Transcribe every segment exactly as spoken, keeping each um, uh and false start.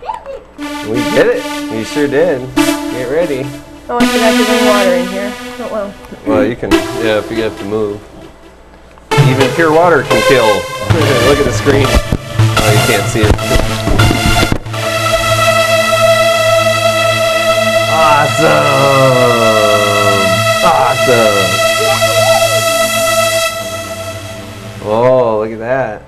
We did it. We sure did. Get ready. Oh, I think I could be water in here. Oh, well. Well, you can, yeah, if you have to move. Even pure water can kill. Look at the screen. Oh, you can't see it. Awesome! Awesome! Whoa, look at that.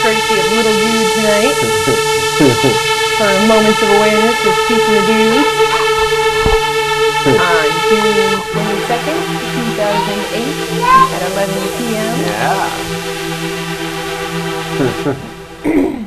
Courtesy of Little Dude tonight for Moments of Awareness with Keith and the Dude on June twenty-second, two thousand eight at eleven p m Yeah.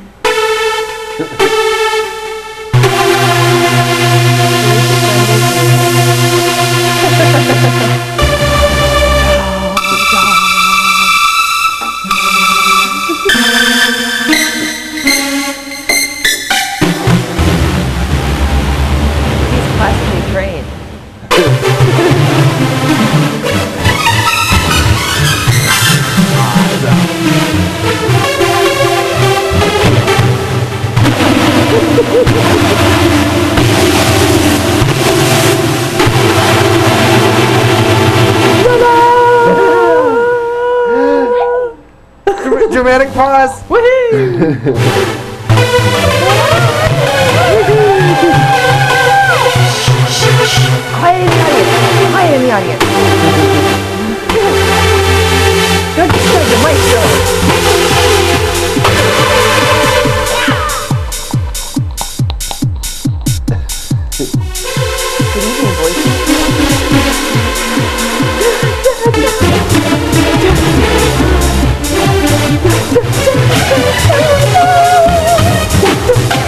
Dramatic pause. Woohoo! Quiet in the audience. Quiet in the audience. Don't destroy the mic, though. Good evening, boys.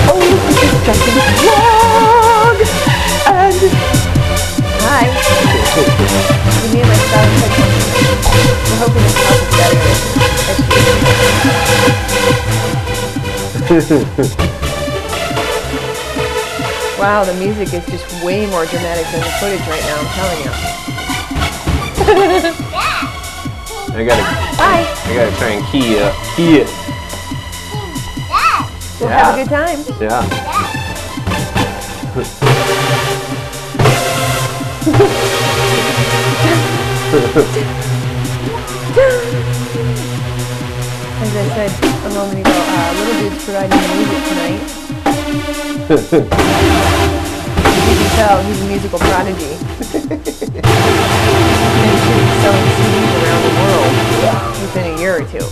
Oh, look at this dragon. Hi. You need my style and I'm hoping this house is better. Wow, the music is just way more dramatic than the footage right now, I'm telling you. I gotta Bye. I gotta try and key up. Key it. We'll yeah. have a good time. Yeah. As I said a moment ago, uh, Little Dude's providing the music tonight. As you can tell, he's a musical prodigy. And he's selling C Ds around the world within a year or two.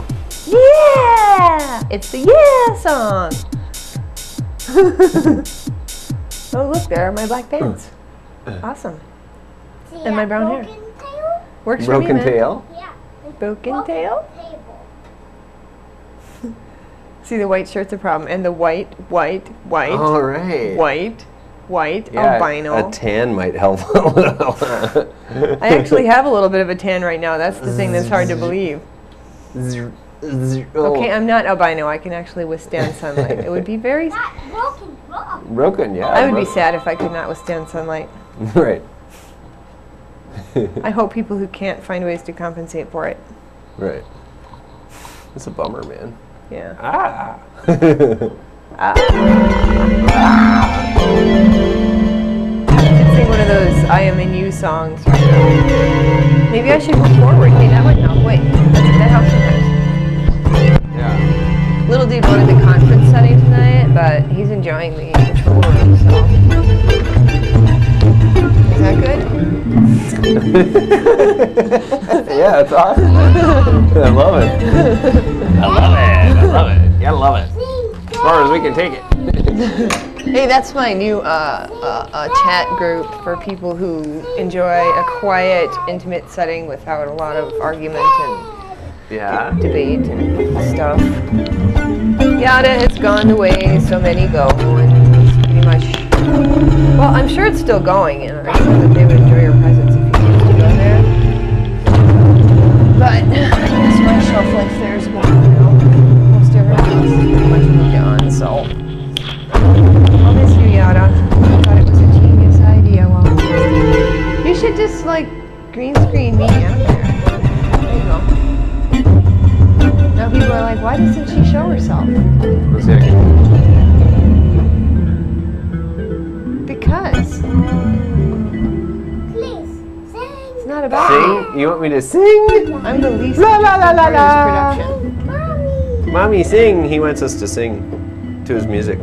Yeah! It's the Yeah song! Oh look, there are my black pants. Awesome. And my brown hair. Works Broken for me, tail? Yeah. Broken, Broken tail? Table. See, the white shirt's a problem. And the white, white, white. All right. White, white, yeah, albino. A tan might help a little. I actually have a little bit of a tan right now. That's the thing that's hard to believe. Okay, I'm not albino. I can actually withstand sunlight. It would be very... Not broken, broken. Broken, yeah. I would broken. be sad if I could not withstand sunlight. Right. I hope people who can't find ways to compensate for it. Right. It's a bummer, man. Yeah. Ah. ah. I should sing one of those I Am In You songs right now. Maybe I should move forward. Hey, that went out. Wait. That's, that helps sometimes. Yeah. Little Dude wanted the conference setting tonight, but he's enjoying the control room, so... Is that good? Yeah, it's awesome. I love it. I love it. I love it. Yeah, I love it. As far as we can take it. Hey, that's my new uh, uh, uh, chat group for people who enjoy a quiet, intimate setting without a lot of argument and yeah. debate and stuff. Yada has gone the way so many go, and it's pretty much, well, I'm sure it's still going, and I'm sure that they would enjoy your presence if you used to go there. But I guess my shelf life there is gone now. Most everyone else has pretty much moved on, so I'll miss you, Yara. I thought it was a genius idea. Well, you should just like green screen me out of there. Now people are like, why doesn't she show herself? Exactly. Because. Please sing. It's not about sing. You want me to sing? I'm the least. La la la la la. Production. Mommy. Mommy, sing. He wants us to sing to his music.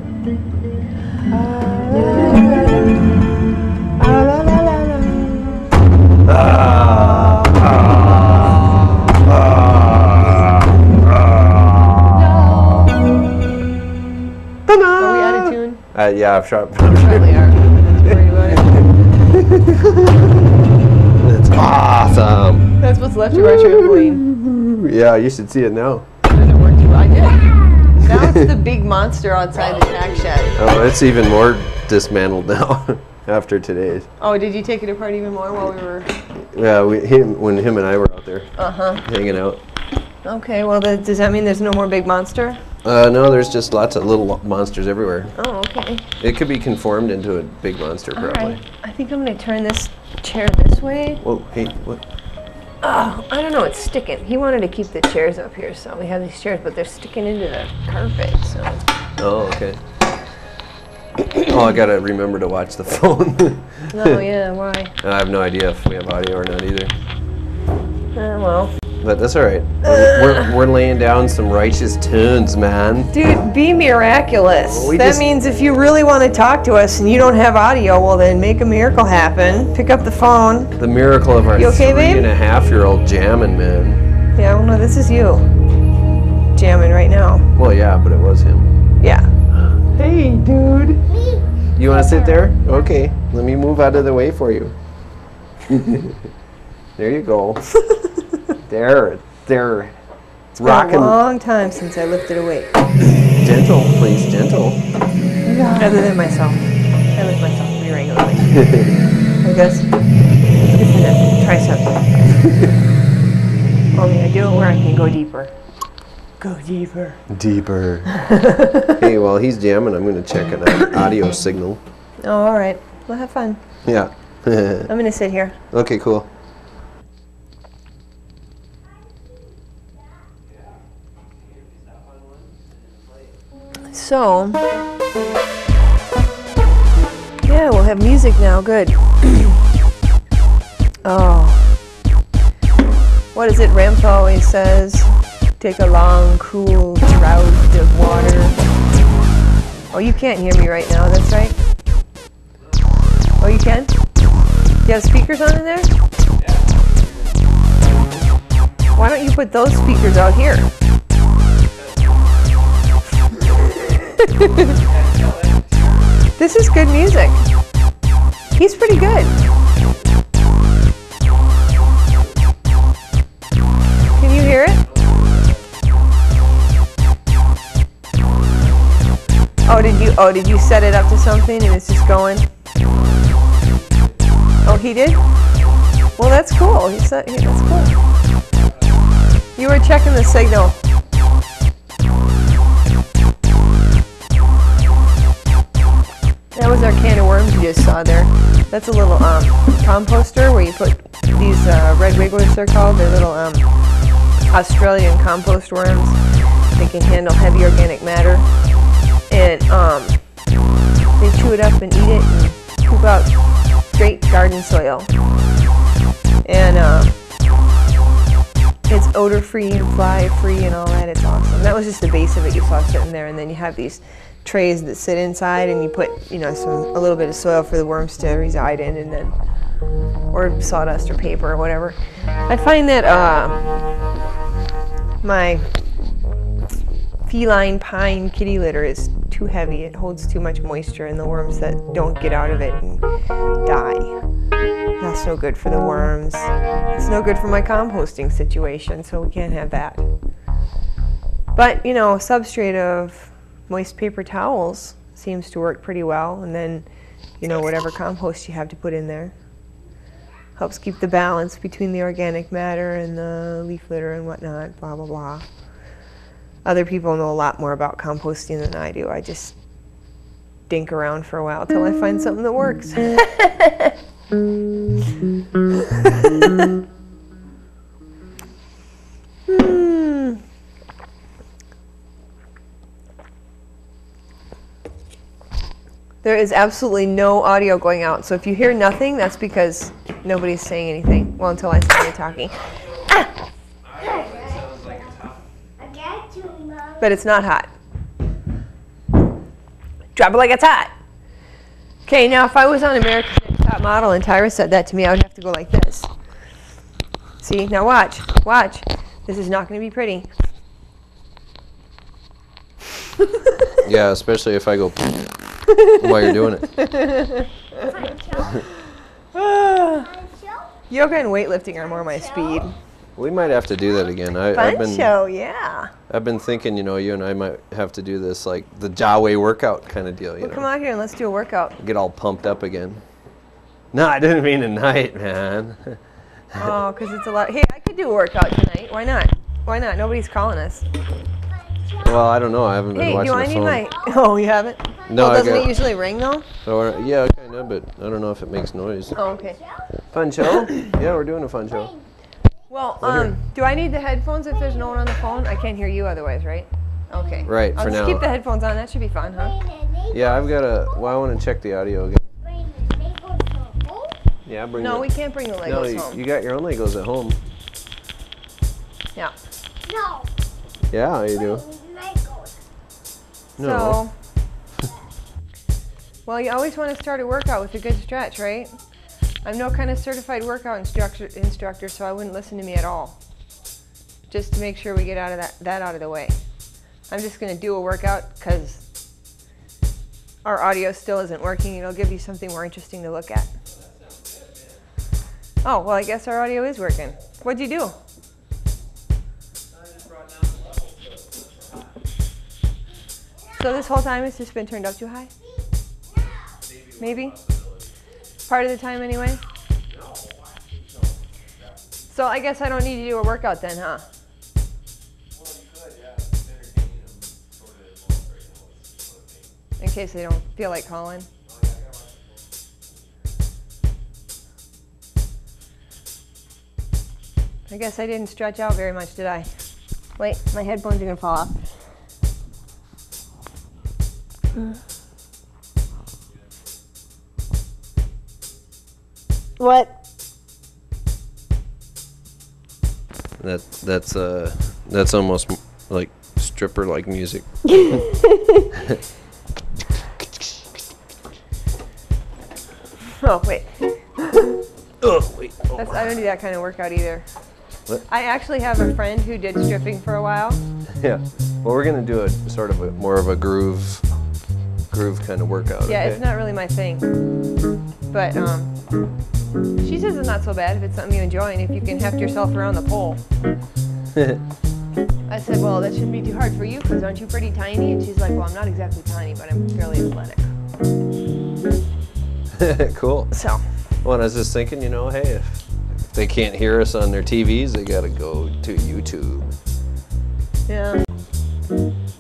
Uh, yeah, I'm sure. I'm sure they are. That's awesome. That's what's left of our trampoline. Yeah, you should see it now. Doesn't work too well. Yeah. Now it's the big monster outside the snack shed. Oh, it's even more dismantled now after today's. Oh, did you take it apart even more while we were? Yeah, we him when him and I were out there. Uh huh. Hanging out. Okay, well, that, does that mean there's no more big monster? Uh, no, there's just lots of little monsters everywhere. Oh, okay. It could be conformed into a big monster, all probably. Right. I think I'm going to turn this chair this way. Whoa, hey, what? Oh, I don't know, it's sticking. He wanted to keep the chairs up here, so we have these chairs, but they're sticking into the carpet, so. Oh, okay. Oh, I got to remember to watch the phone. Oh, yeah, why? I have no idea if we have audio or not either. Uh, well. But that's all right. We're, we're, we're laying down some righteous tunes, man. Dude, be miraculous. Well, we that means if you really want to talk to us and you don't have audio, well then make a miracle happen. Pick up the phone. The miracle of our you okay, three babe? and a half year old jamming, man. Yeah, well no, this is you jamming right now. Well, yeah, but it was him. Yeah. Hey, dude. You want to sit there? Okay. Let me move out of the way for you. There you go. There, there. It's rocking. Been a long time since I lifted a weight. Gentle, please, gentle. Yeah. Other than myself. I lift myself pretty regularly. I guess. It's in the triceps. Only I do it where I can go deeper. Go deeper. Deeper. Hey, while he's jamming, I'm going to check an audio signal. Oh, all right. Well, have fun. Yeah. I'm going to sit here. Okay, cool. So, yeah, we'll have music now, good. Oh, what is it Ramtha always says? Take a long, cool draught of water. Oh, you can't hear me right now, that's right. Oh, you can? You have speakers on in there? Why don't you put those speakers out here? This is good music. He's pretty good. Can you hear it? Oh, did you oh, did you set it up to something and it's just going? Oh, he did? Well, that's cool. He set, yeah, that's cool. You were checking the signal. That was our can of worms you just saw there. That's a little um, composter where you put these uh, red wigglers, they're called. They're little um, Australian compost worms. They can handle heavy organic matter. And um, they chew it up and eat it and poop out straight garden soil. And uh, it's odor-free and fly-free and all that. It's awesome. That was just the base of it you saw sitting there. And then you have these trays that sit inside, and you put, you know, some a little bit of soil for the worms to reside in, and then, or sawdust or paper or whatever. I find that uh, my feline pine kitty litter is too heavy. It holds too much moisture, and the worms that don't get out of it and die. That's It's no good for the worms. It's no good for my composting situation, so we can't have that. But, you know, a substrate of moist paper towels seems to work pretty well, and then, you know, whatever compost you have to put in there. Helps keep the balance between the organic matter and the leaf litter and whatnot, blah, blah, blah. Other people know a lot more about composting than I do. I just dink around for a while till I find something that works. hmm. There is absolutely no audio going out, so if you hear nothing, that's because nobody's saying anything. Well, until I started talking. Ah! But it's not hot. Drop it like it's hot. Okay, now if I was on American Top Model and Tyra said that to me, I would have to go like this. See, now watch, watch. This is not going to be pretty. Yeah, especially if I go while you're doing it. Yoga and weightlifting are more my speed. We might have to do that again. I, Fun I've been, show, yeah. I've been thinking, you know, you and I might have to do this, like, the Jawway workout kind of deal, you well, know. Come out here and let's do a workout. Get all pumped up again. No, I didn't mean tonight, man. Oh, because it's a lot. Hey, I could do a workout tonight. Why not? Why not? Nobody's calling us. Well, I don't know. I haven't hey, been watching the phone. Hey, do I need my... Oh, you haven't? No, well, doesn't I got... it usually ring, though? So, yeah, kind of, but I don't know if it makes noise. Oh, okay. Fun show? Yeah, we're doing a fun show. Well, um, do I need the headphones if there's no one on the phone? I can't hear you otherwise, right? Okay. Right, I'll for now. I'll just keep the headphones on. That should be fun, huh? Yeah, I've got a... Well, I want to check the audio again. Yeah, bring No, the, we can't bring the Legos no, you, home. You got your own Legos at home. Yeah. No. Yeah, you do. No. So, well, you always want to start a workout with a good stretch, right? I'm no kind of certified workout instructor, instructor, so I wouldn't listen to me at all. Just to make sure we get out of that, that out of the way. I'm just going to do a workout because our audio still isn't working. It'll give you something more interesting to look at. Oh, well, I guess our audio is working. What'd you do? So this whole time it's just been turned up too high? Maybe? Part of the time anyway? So I guess I don't need to do a workout then, huh? In case they don't feel like calling. I guess I didn't stretch out very much, did I? Wait, my headphones are gonna fall off. Mm. What? That that's uh that's almost like stripper like music. Oh wait. Oh wait. Oh. That's, I don't do that kind of workout either. What? I actually have a friend who did stripping for a while. Yeah. Well, we're gonna do a sort of a, more of a groove, groove kind of workout. Yeah, okay? It's not really my thing, but um. She says it's not so bad if it's something you enjoy and if you can heft yourself around the pole. I said, well, that shouldn't be too hard for you because aren't you pretty tiny? And she's like, well, I'm not exactly tiny, but I'm fairly athletic. Cool. So. Well, and I was just thinking, you know, hey, if, if they can't hear us on their T Vs, they got to go to YouTube. Yeah.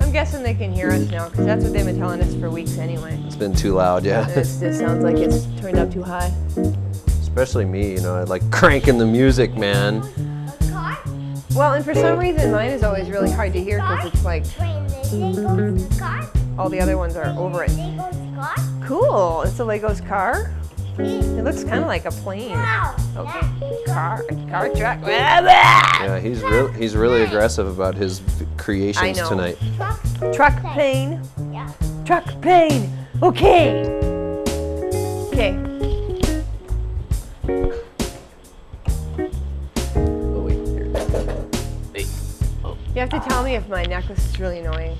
I'm guessing they can hear us now because that's what they've been telling us for weeks anyway. It's been too loud, yeah. It just sounds like it's turned up too high. Especially me, you know, I like cranking the music, man. Well, and for some reason, mine is always really hard to hear because it's like all the other ones are over it. Cool, it's a Legos car. It looks kind of like a plane. Okay, car, car truck. Yeah, he's really, he's really aggressive about his creations tonight. Truck plane. Truck plane. Okay. Okay. You have to tell me if my necklace is really annoying.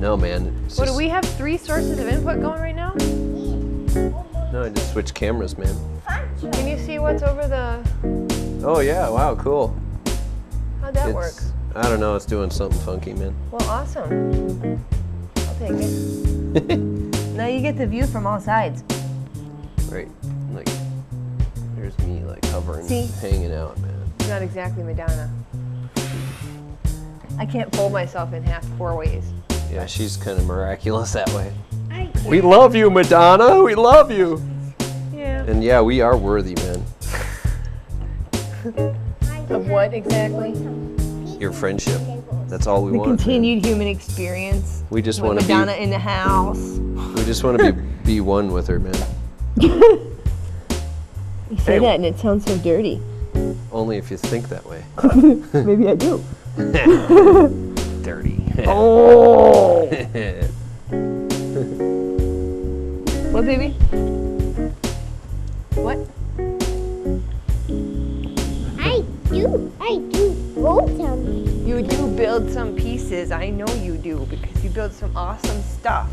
No, man. What, do we have three sources of input going right now? No, I just switched cameras, man. Fun. Can you see what's over the... Oh, yeah. Wow, cool. How'd that it's, work? I don't know. It's doing something funky, man. Well, awesome. I'll take it. Now you get the view from all sides. Right. Like, there's me, like, hovering, see? Hanging out, man. It's not exactly Madonna. I can't fold myself in half four ways. Yeah, she's kind of miraculous that way. We love you, Madonna. We love you. Yeah. And yeah, we are worthy, man. Of what exactly? Your friendship. That's all we the want. The continued man. Human experience. We just want to be Madonna in the house. We just want to be be one with her, man. You say hey. That and it sounds so dirty. Only if you think that way. Maybe I do. Dirty. Oh. What, baby? What? I do. I do build some. You do build some pieces. I know you do because you build some awesome stuff.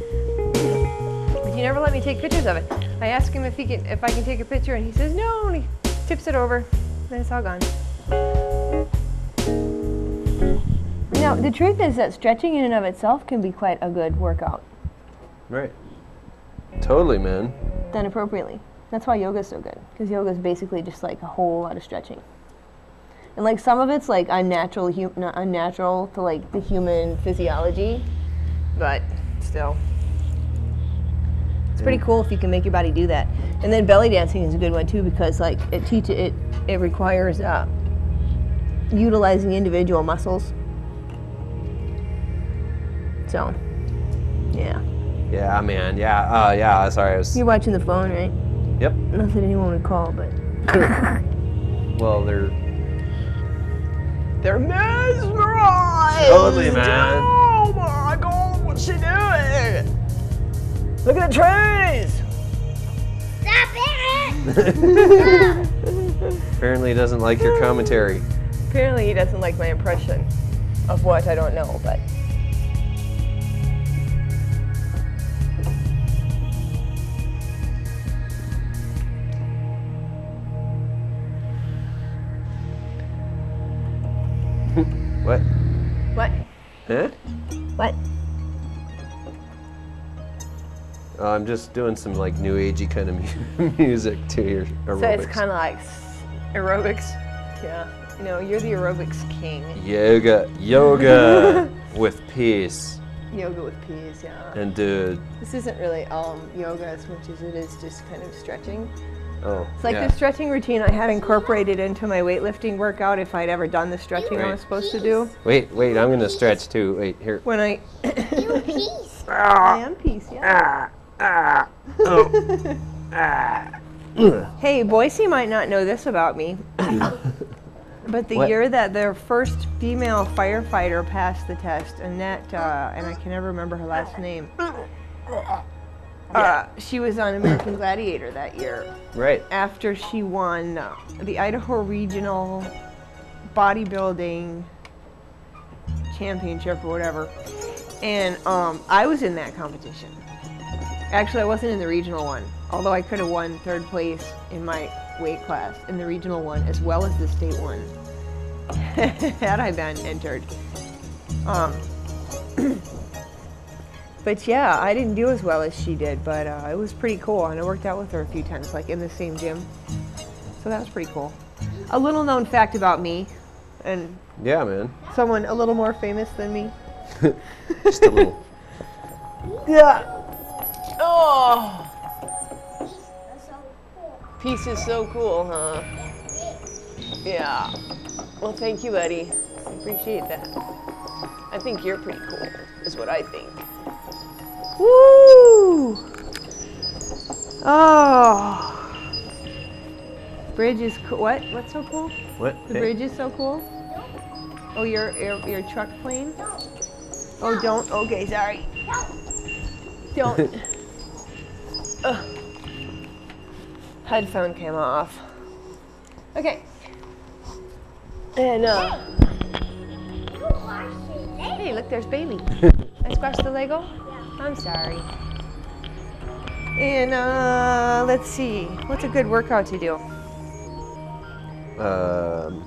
But you never let me take pictures of it. I ask him if he can, if I can take a picture, and he says no. And he tips it over. Then it's all gone. Now, the truth is that stretching in and of itself can be quite a good workout. Right. Totally, man. Done appropriately. That's why yoga's so good, because yoga's basically just like a whole lot of stretching. And like some of it's like unnatural, hum not unnatural to like the human physiology, but still. It's pretty cool if you can make your body do that. And then belly dancing is a good one too, because like it teach it it requires uh, utilizing individual muscles. So, yeah. Yeah, man. Yeah. Uh, yeah. Sorry. I was... You're watching the phone, right? Yep. Not that anyone would call, but. Well, they're. They're mesmerized. Totally, man. Oh my God! What's she doing? Look at the trees. Stop it! Apparently, he doesn't like your commentary. Apparently, he doesn't like my impression of what I don't know, but. What? What? Huh? What? Uh, I'm just doing some like new agey kind of mu music to your aerobics. So it's kind of like aerobics. Yeah. You know, you're the aerobics king. Yoga. Yoga with peace. Yoga with peace, yeah. And dude. This isn't really um, yoga as much as it is just kind of stretching. Oh, it's like yeah. The stretching routine I had incorporated into my weightlifting workout if I'd ever done the stretching right. I was supposed to do. Wait, wait, I'm going to stretch too. Wait, here. When I... You're peace. I am peace, yeah. Ah, ah, oh, ah. Hey, Boise might not know this about me, but the what? year that their first female firefighter passed the test, Annette, uh, and I can never remember her last name. Yeah. Uh, she was on American Gladiator that year. Right. After she won uh, the Idaho Regional Bodybuilding Championship or whatever. And um, I was in that competition. Actually, I wasn't in the regional one, although I could have won third place in my weight class in the regional one as well as the state one had I been entered. Um, But yeah, I didn't do as well as she did, but uh, it was pretty cool, and I worked out with her a few times, like in the same gym. So that was pretty cool. A little known fact about me, and yeah, man, someone a little more famous than me. Just a little. Yeah. Oh. Peace is so cool, huh? Yeah. Well, thank you, buddy. I appreciate that. I think you're pretty cool, is what I think. Woo! Oh, bridge is cool. What? What's so cool? What? The hey. bridge is so cool. Oh, your your, your truck plane. Don't. Oh, don't. Okay, sorry. Don't. Don't. Ugh. Headphone came off. Okay. And uh. Hey, hey look, there's baby. I squashed the Lego. I'm sorry. And uh, let's see, what's a good workout to do? Um.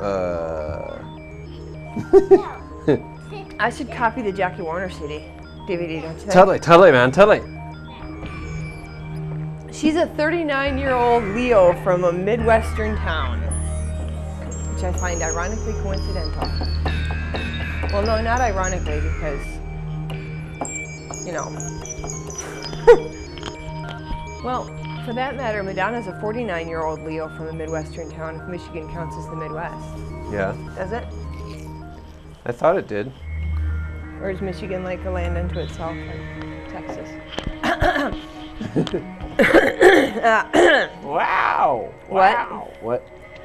Uh. I should copy the Jackie Warner C D, D V D, don't you think? Totally, totally, man, totally. She's a thirty-nine-year-old Leo from a Midwestern town, which I find ironically coincidental. Well, no, not ironically, because, you know. Well, for that matter, Madonna's a forty-nine-year-old Leo from a Midwestern town, if Michigan counts as the Midwest. Yeah. Does it? I thought it did. Or is Michigan like a land unto itself, like Texas? Wow. Wow. What? What?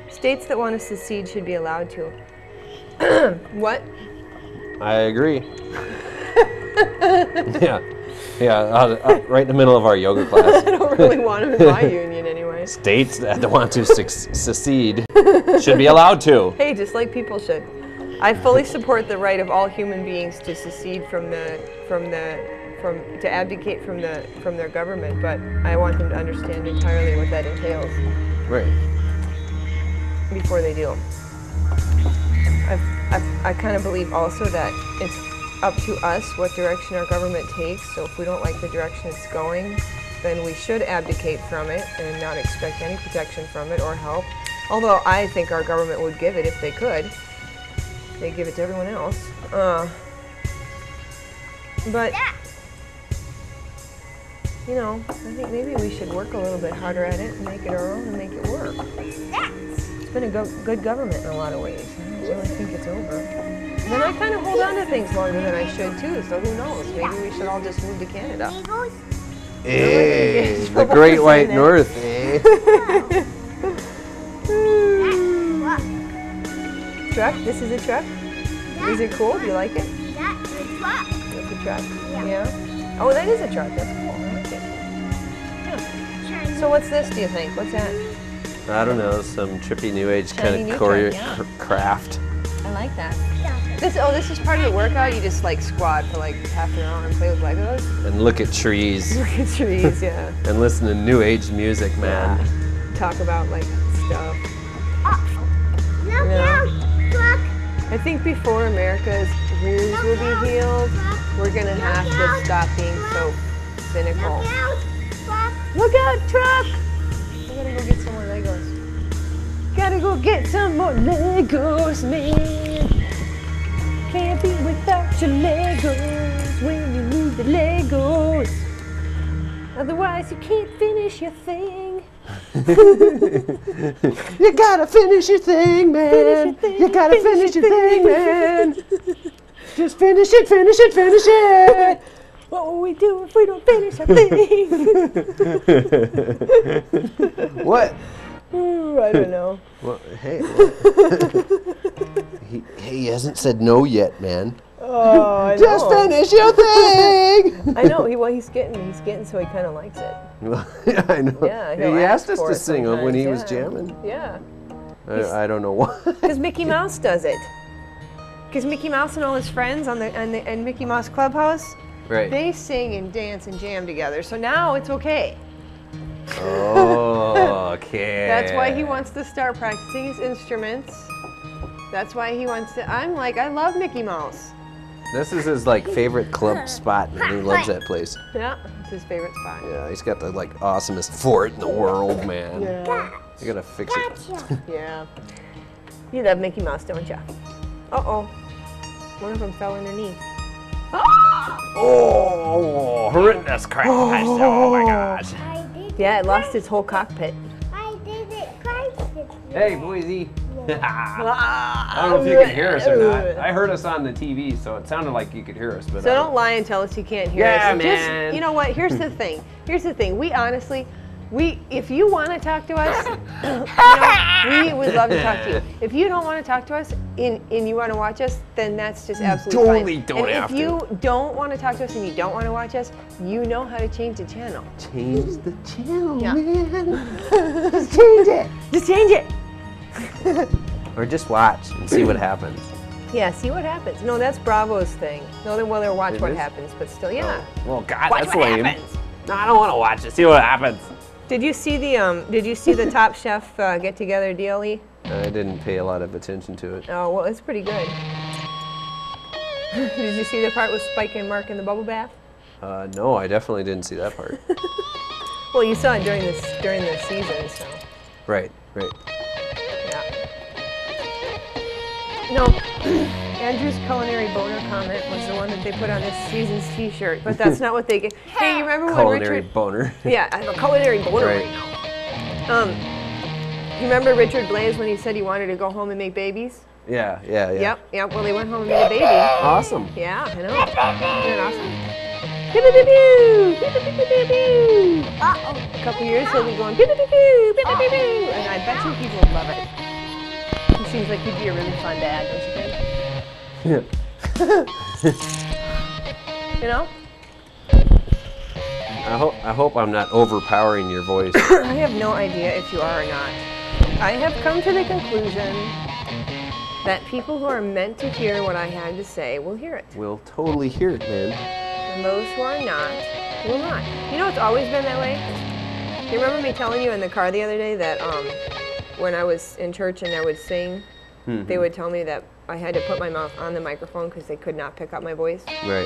States that want to secede should be allowed to. What? I agree. Yeah. Yeah. Uh, uh, right in the middle of our yoga class. I don't really want them in my union anyway. States that want to secede should be allowed to. Hey, just like people should. I fully support the right of all human beings to secede from the from the. From, to abdicate from the from their government, but I want them to understand entirely what that entails. Right. Before they do. I, I, I kind of believe also that it's up to us what direction our government takes, so if we don't like the direction it's going, then we should abdicate from it and not expect any protection from it or help. Although I think our government would give it if they could. They give it to everyone else. Uh, but... Yeah. You know, I think maybe we should work a little bit harder at it and make it our own and make it work. It's been a go good government in a lot of ways. I don't really think it's over. And then I kind of hold on to things longer than I should too, so who knows? Maybe we should all just move to Canada. Hey, the Great White North, eh? Truck? This is a truck? Is it cool? Do you like it? That's a truck. That's a truck? Yeah. Oh, that is a truck. That's cool. So what's this, do you think? What's that? I don't know, some trippy new age Shiny kind of choreo yeah. craft. I like that. This, oh, this is part of the workout? You just like squat for like half an hour and play with Legos? And look at trees. Look at trees, yeah. And listen to new age music, man. Yeah. Talk about like stuff. Oh. No, you know? no, I think before America's wounds no, will be healed, no, we're going to no, have no, to stop being so cynical. No, Look out, truck! I gotta go get some more Legos. Gotta go get some more Legos, man. Can't be without your Legos when you need the Legos. Otherwise you can't finish your thing. You gotta finish your thing, man. Finish your thing, you gotta finish, finish your thing, thing man. Just finish it, finish it, finish it. What will we do if we don't finish our thing? What? Ooh, I don't know. Well, hey, well. he, he hasn't said no yet, man. Oh, I Just know. Finish your thing. I know. He, well, he's getting, he's getting, so he kind of likes it. Well, yeah, I know. Yeah, he asked us to sing him when he yeah. was jamming. Yeah. I, I don't know why. Because Mickey Mouse does it. Because Mickey Mouse and all his friends on the and the and Mickey Mouse Clubhouse. Right. They sing and dance and jam together, so now it's okay. Oh, okay. That's why he wants to start practicing his instruments. That's why he wants to. I'm like, I love Mickey Mouse. This is his like favorite club spot, and he loves that place. Yeah, it's his favorite spot. Yeah, he's got the like awesomest fort in the world, man. Yeah. You gotta fix it. Yeah. You love Mickey Mouse, don't ya? Uh oh. One of them fell on their knee. Oh, horrendous crash. Oh, oh my gosh. Yeah, it lost its whole cockpit. I did it twice. Hey, Boise. I don't know if you can hear us or not. I heard us on the T V, so it sounded like you could hear us. But so I don't, don't lie and tell us you can't hear yeah, us. Yeah, man. Just, you know what? Here's the thing. Here's the thing. We honestly, we if you want to talk to us, you know, we would love to talk to you. If you don't want to talk to us and, and you want to watch us, then that's just absolutely you totally fine. Don't and have if to. You don't want to talk to us and you don't want to watch us, you know how to change the channel. Change the channel, yeah. man. Just change it. Just change it. Or just watch and see what happens. Yeah, see what happens. No, that's Bravo's thing. No, then well, they'll watch it what is? happens, but still, yeah. Oh. Well, God, watch that's what lame. Happens. No, I don't want to watch it. See what happens. Did you see the um? Did you see the Top Chef uh, get together deal? I didn't pay a lot of attention to it. Oh well, it's pretty good. Did you see the part with Spike and Mark in the bubble bath? Uh, no, I definitely didn't see that part. Well, you saw it during this during the season, so. Right. Right. No, Andrew's culinary boner comment was the one that they put on this season's T-shirt, but that's not what they get. Hey, you remember when Richard? Culinary boner. Yeah, I have a culinary boner right, right now. Um, you remember Richard Blaze when he said he wanted to go home and make babies? Yeah, yeah, yeah. Yep, yep. Well, they went home and made a baby. Awesome. Yeah, I know. Isn't that awesome? Pew pew pew pew pew pew pew pew. Uh-oh. A couple years he'll be going pew pew pew pew pew pew pew, and I bet you people will love it. It seems like you'd be a really fun dad, don't you think? Yeah. You know? I hope, I hope I'm not overpowering your voice. I have no idea if you are or not. I have come to the conclusion that people who are meant to hear what I had to say will hear it. Will totally hear it, man. And those who are not will not. You know, it's always been that way. You remember me telling you in the car the other day that, um, when I was in church and I would sing, mm-hmm. they would tell me that I had to put my mouth on the microphone because they could not pick up my voice. Right.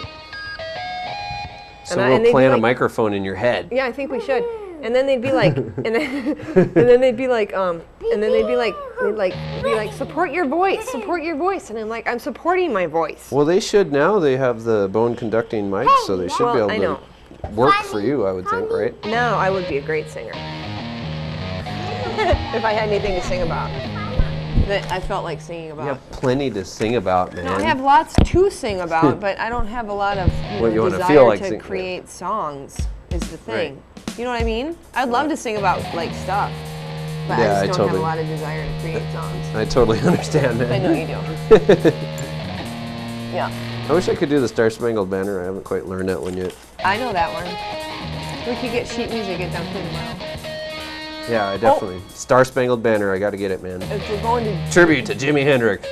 So and we'll I, and plant like, a microphone in your head. Yeah, I think we should. And then they'd be like, and then, and then they'd be like, um, and then they'd be like, they'd like, be like, support your voice, support your voice. And I'm like, I'm supporting my voice. Well, they should now. They have the bone conducting mic, so they should well, be able I know. to work for you, I would think, right? No, I would be a great singer. If I had anything to sing about that I felt like singing about. You have plenty to sing about, man. No, I have lots to sing about, but I don't have a lot of you what know, you desire feel like to create about. songs is the thing. Right. You know what I mean? I'd love to sing about like stuff, but yeah, I just don't I totally, have a lot of desire to create songs. I totally understand that. I know you do. Yeah. I wish I could do the Star Spangled Banner. I haven't quite learned that one yet. I know that one. We could get sheet music at Dunkin' tomorrow. Yeah, I definitely. Oh. Star Spangled Banner, I gotta get it, man. If you're going to Tribute to Jimi Hendrix.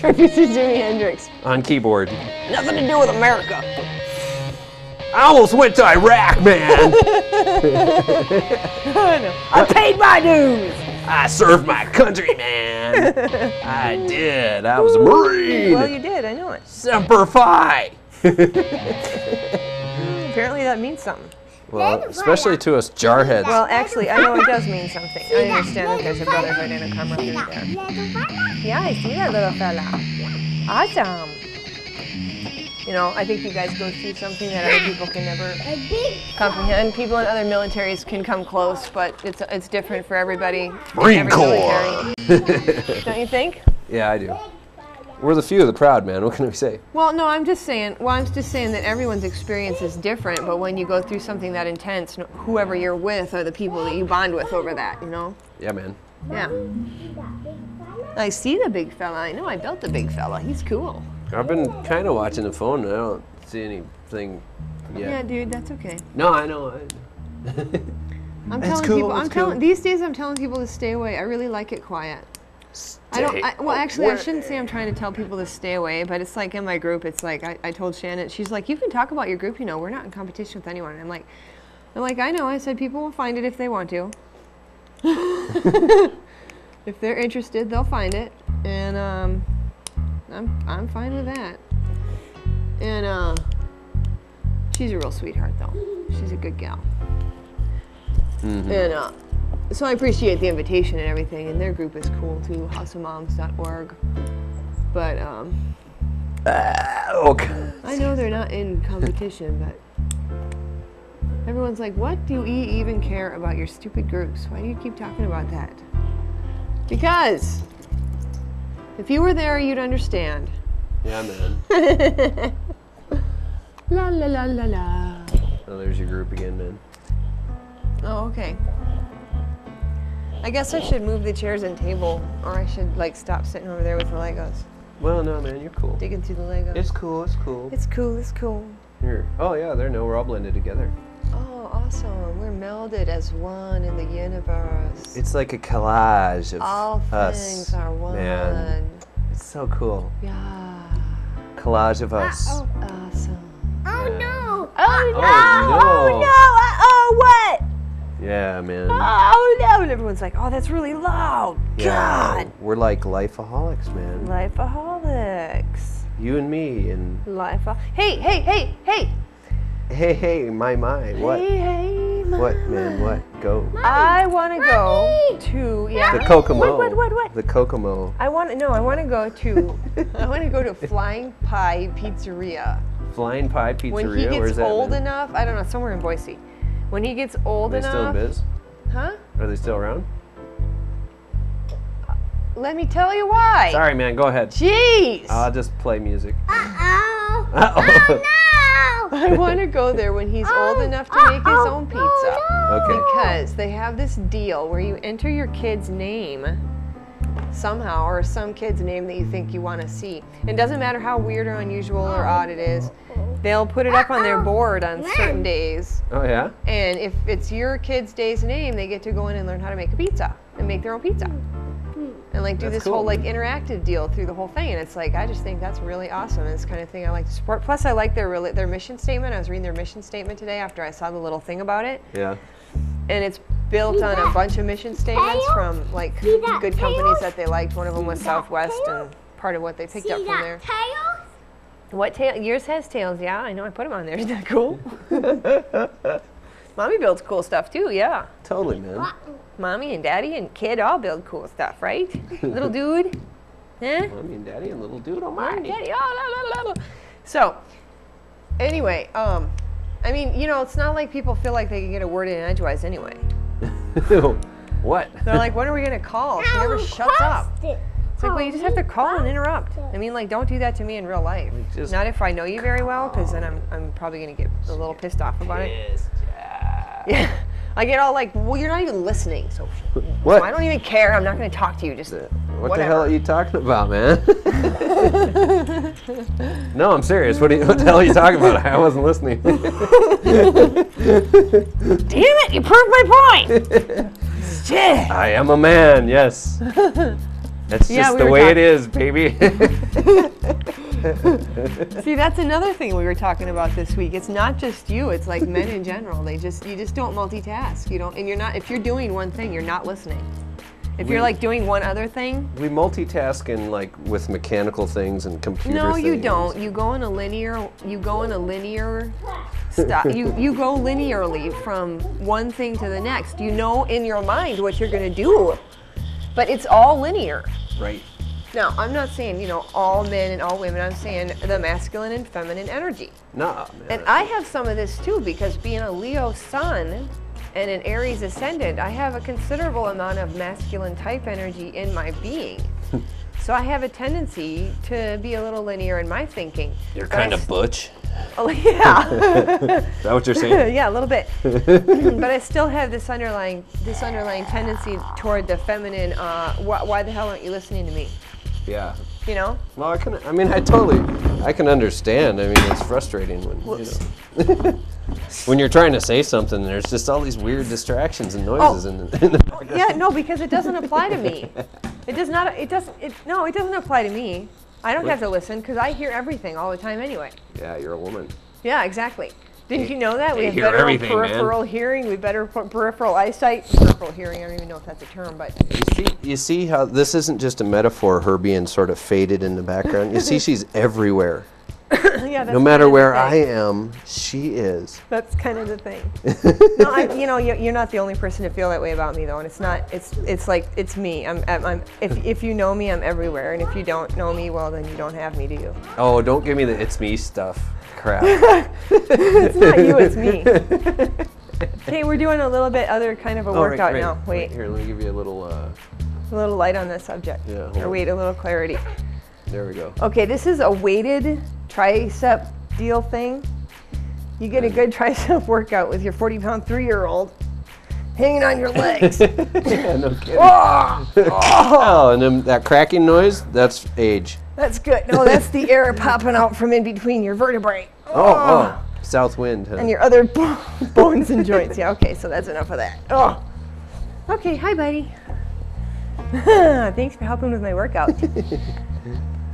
Tribute to Jimi Hendrix. On keyboard. Nothing to do with America. I almost went to Iraq, man. I paid my dues. I served my country, man. I did. I was a Marine. Well, you did. I know it. Semper Fi. Apparently, that means something. Well, especially to us jarheads. Well, actually, I know it does mean something. I understand that there's a brotherhood and a camaraderie there. Yeah, I see that little fella. Awesome. You know, I think you guys go through something that other people can never comprehend. People in other militaries can come close, but it's it's different for everybody. Marine Corps. Don't you think? Yeah, I do. We're the few of the proud, man. What can we say? Well, no, I'm just saying. Well, I'm just saying that everyone's experience is different. But when you go through something that intense, whoever you're with are the people that you bond with over that. You know? Yeah, man. Yeah. I see the big fella. I know. I built the big fella. He's cool. I've been kind of watching the phone. I don't see anything yet. Yeah, dude, that's okay. No, I know. I'm telling cool, people. I'm telling cool. these days. I'm telling people to stay away. I really like it quiet. Stay I don't. I, well, actually, away. I shouldn't say I'm trying to tell people to stay away, but it's like in my group, it's like I, I told Shannon. She's like, you can talk about your group. You know, we're not in competition with anyone. And I'm like, I'm like, I know. I said people will find it if they want to. If they're interested, they'll find it, and um, I'm I'm fine with that. And uh, she's a real sweetheart, though. She's a good gal. Mm-hmm. And uh. So I appreciate the invitation and everything, and their group is cool too, house of moms dot org. But um, uh, okay. I know they're not in competition, but everyone's like, "What do you even care about your stupid groups? Why do you keep talking about that?" Because if you were there, you'd understand. Yeah, man. La la la la la. Oh, there's your group again, man. Oh, okay. I guess I should move the chairs and table, or I should like stop sitting over there with the Legos. Well, no, man, you're cool. Digging through the Legos. It's cool. It's cool. It's cool. It's cool. Here. Oh yeah, there. No, we're all blended together. Oh, awesome! We're melded as one in the universe. It's like a collage of all us. All things are one. Man. So cool. Yeah. Collage of us. Uh, oh. Awesome. Oh yeah. No. Oh no. Oh no. Oh what? Yeah, man. Oh no. And everyone's like, oh, that's really loud. Yeah. God. We're like lifeaholics, man. Lifeaholics. You and me and. Life. Hey, hey, hey, hey. Hey, hey, my, my. What? Hey, hey, my, what, man? What? Go. Mommy, I want to go to yeah. the Kokomo. What, what, what, what? The Kokomo. I want to no. I want to go to. I want to go to Flying Pie Pizzeria. Flying Pie Pizzeria. When he gets that, old man? Enough, I don't know. Somewhere in Boise. When he gets old enough. Are they still in biz? Huh? Are they still around? Uh, let me tell you why. Sorry, man. Go ahead. Jeez. I'll just play music. Uh oh. Uh oh. Oh, no. I want to go there when he's oh, old enough to make oh, his own pizza. Oh, no. Okay. Because they have this deal where you enter your kid's name somehow, or some kid's name that you think you want to see. It doesn't matter how weird or unusual or odd it is. They'll put it up on their board on certain days. Oh, yeah? And if it's your kid's day's name, they get to go in and learn how to make a pizza and make their own pizza. And like do that's this cool. whole like interactive deal through the whole thing, and it's like I just think that's really awesome. And it's the kind of thing I like to support. Plus, I like their really their mission statement. I was reading their mission statement today after I saw the little thing about it. Yeah. And it's built see on that. a bunch of mission statements tail? from like good tails? companies that they liked. One of them was Southwest, tail? and part of what they picked see up from there. Tails? What tail? Yours has tails. Yeah, I know. I put them on there. Isn't that cool? Mommy builds cool stuff too. Yeah. Totally, man. Mommy and Daddy and Kid all build cool stuff, right? Little Dude, huh? Mommy and Daddy and Little Dude, oh my. Daddy, oh, la, la, la, la. So, anyway, um, I mean, you know, it's not like people feel like they can get a word in edgewise anyway. What? They're like, when are we gonna call? She never shuts up. It. It's like, well, you just have to call and interrupt. I mean, like, don't do that to me in real life. Just not if I know you very well, because then I'm, I'm probably gonna get a little pissed off about it. Yeah. I get all like, well, you're not even listening, so what? So I don't even care. I'm not going to talk to you. Just what whatever. The hell are you talking about, man? No, I'm serious. What, are you, what the hell are you talking about? I wasn't listening. Damn it! You proved my point. Shit. I am a man. Yes. That's yeah, just we the way it is, baby. See, that's another thing we were talking about this week. It's not just you, it's like men in general. They just you just don't multitask. You don't and you're not if you're doing one thing, you're not listening. If we, you're like doing one other thing. We multitask in like with mechanical things and computer no, things. No, you don't. You go in a linear you go in a linear stop. you you go linearly from one thing to the next. You know in your mind what you're gonna do. But it's all linear. Right. Now, I'm not saying, you know, all men and all women. I'm saying the masculine and feminine energy. Nah, man. And I have some of this, too, because being a Leo sun and an Aries ascendant, I have a considerable amount of masculine type energy in my being. So I have a tendency to be a little linear in my thinking. You're kind of butch. Oh, yeah. Is that what you're saying? Yeah, a little bit. But I still have this underlying this underlying tendency toward the feminine, uh, wh why the hell aren't you listening to me? Yeah. You know? Well, I can, I mean, I totally, I can understand. I mean, it's frustrating when, you know, when you're trying to say something, there's just all these weird distractions and noises oh. in the, in the background. Yeah, no, because it doesn't apply to me. It does not, it doesn't, it, no, it doesn't apply to me. I don't have to listen because I hear everything all the time anyway. Yeah, you're a woman. Yeah, exactly. Didn't you know that? We have better peripheral man. hearing, we better peripheral eyesight, peripheral hearing, I don't even know if that's a term, but. You see, you see how this isn't just a metaphor, her being sort of faded in the background. You see she's everywhere. Yeah, that's no matter where I am, she is. That's kind of the thing. No, I, you know, you're not the only person to feel that way about me, though, and it's not, it's it's like, it's me. I'm, I'm, I'm if, if you know me, I'm everywhere, and if you don't know me, well, then you don't have me, do you? Oh, don't give me the it's me stuff. Crap. It's not you, it's me. Okay, we're doing a little bit other kind of a oh, workout right, right, now. Wait. Right here, let me give you a little... Uh, a little light on this subject. Yeah. Or wait, a little clarity. There we go. Okay, this is a weighted tricep deal thing. You get a good tricep workout with your forty pound three year old hanging on your legs. Yeah, no kidding. Oh, oh. Oh, and then that cracking noise, that's age. That's good. No, that's the air popping out from in between your vertebrae. Oh, oh, oh. South wind. Huh? And your other bones and joints. Yeah, okay, so that's enough of that. Oh. Okay, hi, buddy. Thanks for helping with my workout.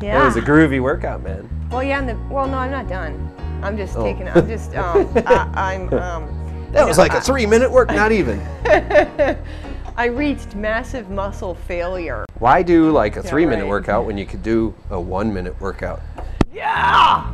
Yeah. That was a groovy workout, man. Well, yeah. And the, well, no, I'm not done. I'm just oh. taking. I'm just. Um, I, I'm. Um, that was know, like I, a three-minute work. Not even. I reached massive muscle failure. Why do like a yeah, three-minute right? workout when you could do a one-minute workout? Yeah.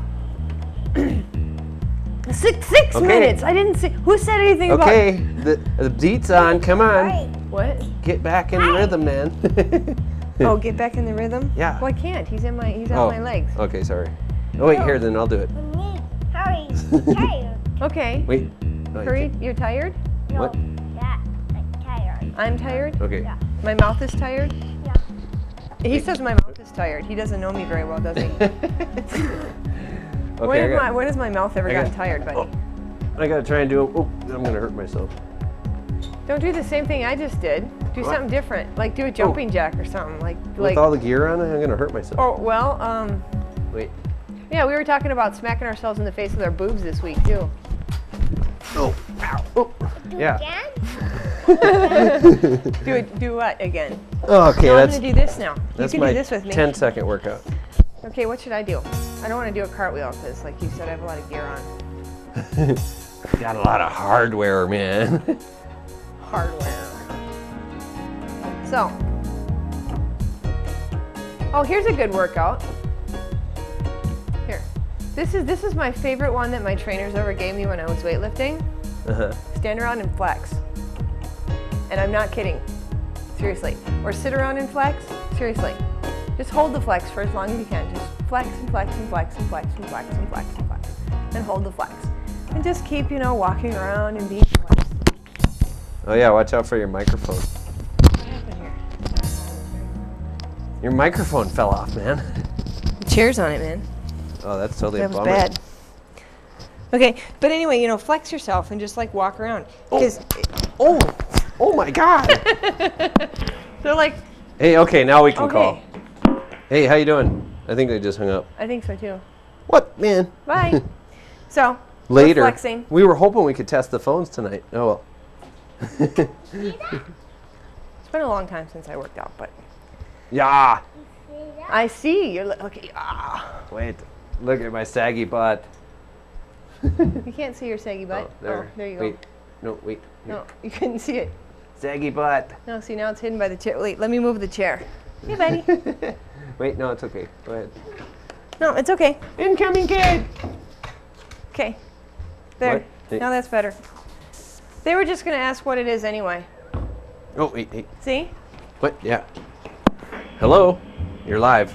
Six six okay. minutes. I didn't see. Who said anything okay. about? Okay. The, the beat's on. Come on. Right. What? Get back in the rhythm, man. Oh, get back in the rhythm? Yeah. Well, I can't. He's in my. He's on oh. my legs. Okay, sorry. Oh wait, here then I'll do it. Hurry. Tired. Okay. Wait. No, hurry. You You're tired. No. What? Yeah. Like tired. I'm tired. Okay. Yeah. My mouth is tired. Yeah. He wait. says my mouth is tired. He doesn't know me very well, does he? Okay, when, got, my, when has my mouth ever gotten got, tired, buddy? Oh, I gotta try and do it. Oh, I'm gonna hurt myself. Don't do the same thing I just did. Do what? Something different, like do a jumping oh. jack or something. Like with like, all the gear on it, I'm gonna hurt myself. Oh well, um. Wait. Yeah, we were talking about smacking ourselves in the face with our boobs this week too. Oh, ow, oh. Do yeah. Again? do it. Do what again? Oh, okay, no, that's. I'm gonna do this now. You can do this with me. ten second workout. Okay, what should I do? I don't want to do a cartwheel because, like you said, I have a lot of gear on. Got a lot of hardware, man. Hardware. So, oh, here's a good workout. Here, this is this is my favorite one that my trainers ever gave me when I was weightlifting. Uh-huh. Stand around and flex. And I'm not kidding. Seriously. Or sit around and flex. Seriously. Just hold the flex for as long as you can. Just flex and flex and flex and flex and flex and flex and flex. And hold the flex. And just keep, you know, walking around and being flexed. Oh yeah, watch out for your microphone. What happened here? Your microphone fell off, man. The chair's on it, man. Oh, that's totally that a bummer. That was bad. Okay, but anyway, you know, flex yourself and just like walk around. Oh, oh, oh my God. They're like. Hey, okay, now we can okay. call. Hey, how you doing? I think they just hung up. I think so too. What, man? Bye. So, later. We're flexing. We were hoping we could test the phones tonight. Oh well. It's been a long time since I worked out, but. Yeah. I see. You're okay. Ah. Wait. Look at my saggy butt. You can't see your saggy butt. Oh, there. Oh, there you go. Wait. No, wait. Here. No, you couldn't see it. Saggy butt. No, see now it's hidden by the chair. Wait, let me move the chair. Hey, buddy. Wait, no, it's okay. Go ahead. No, it's okay. Incoming kid! Okay. There. What? Now that's better. They were just going to ask what it is anyway. Oh, wait, wait. See? What? Yeah. Hello? You're live.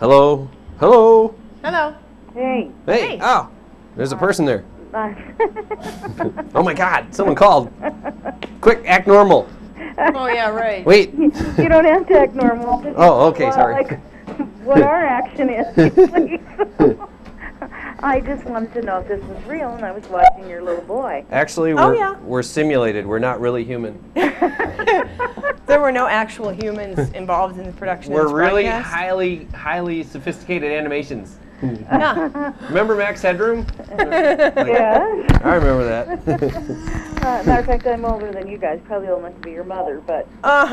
Hello? Hello? Hello. Hey. Hey. Hey. Oh, there's a person there. Oh, my God. Someone called. Quick, act normal. Oh, yeah, right. Wait. You don't have to act normal. Oh, okay, well, sorry. Like, what our action is. I just wanted to know if this was real, and I was watching your little boy. Actually, we're, oh, yeah. we're simulated. We're not really human. There were no actual humans involved in the production we're of this really broadcast. highly, highly sophisticated animations. Yeah. Remember Max Headroom? Yeah. I remember that. uh, matter of fact, I'm older than you guys. Probably old enough to be your mother, but. Uh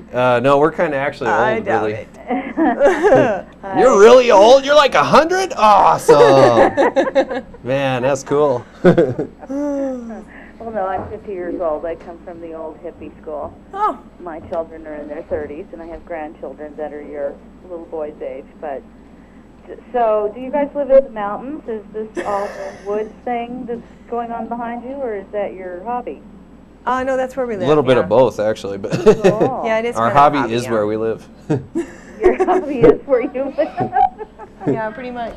huh. Uh, no, we're kind of actually old, I doubt really. It. You're really old? You're like a hundred? Awesome. Man, that's cool. Well, no, I'm fifty years old. I come from the old hippie school. Oh. My children are in their thirties, and I have grandchildren that are your little boy's age, but. So, do you guys live in the mountains? Is this all the woods thing that's going on behind you, or is that your hobby? Uh, no, that's where we live. A little bit yeah. of both, actually. But cool. Yeah, it is. Our hobby, hobby is yeah. where we live. Your hobby is where you live. Yeah, pretty much.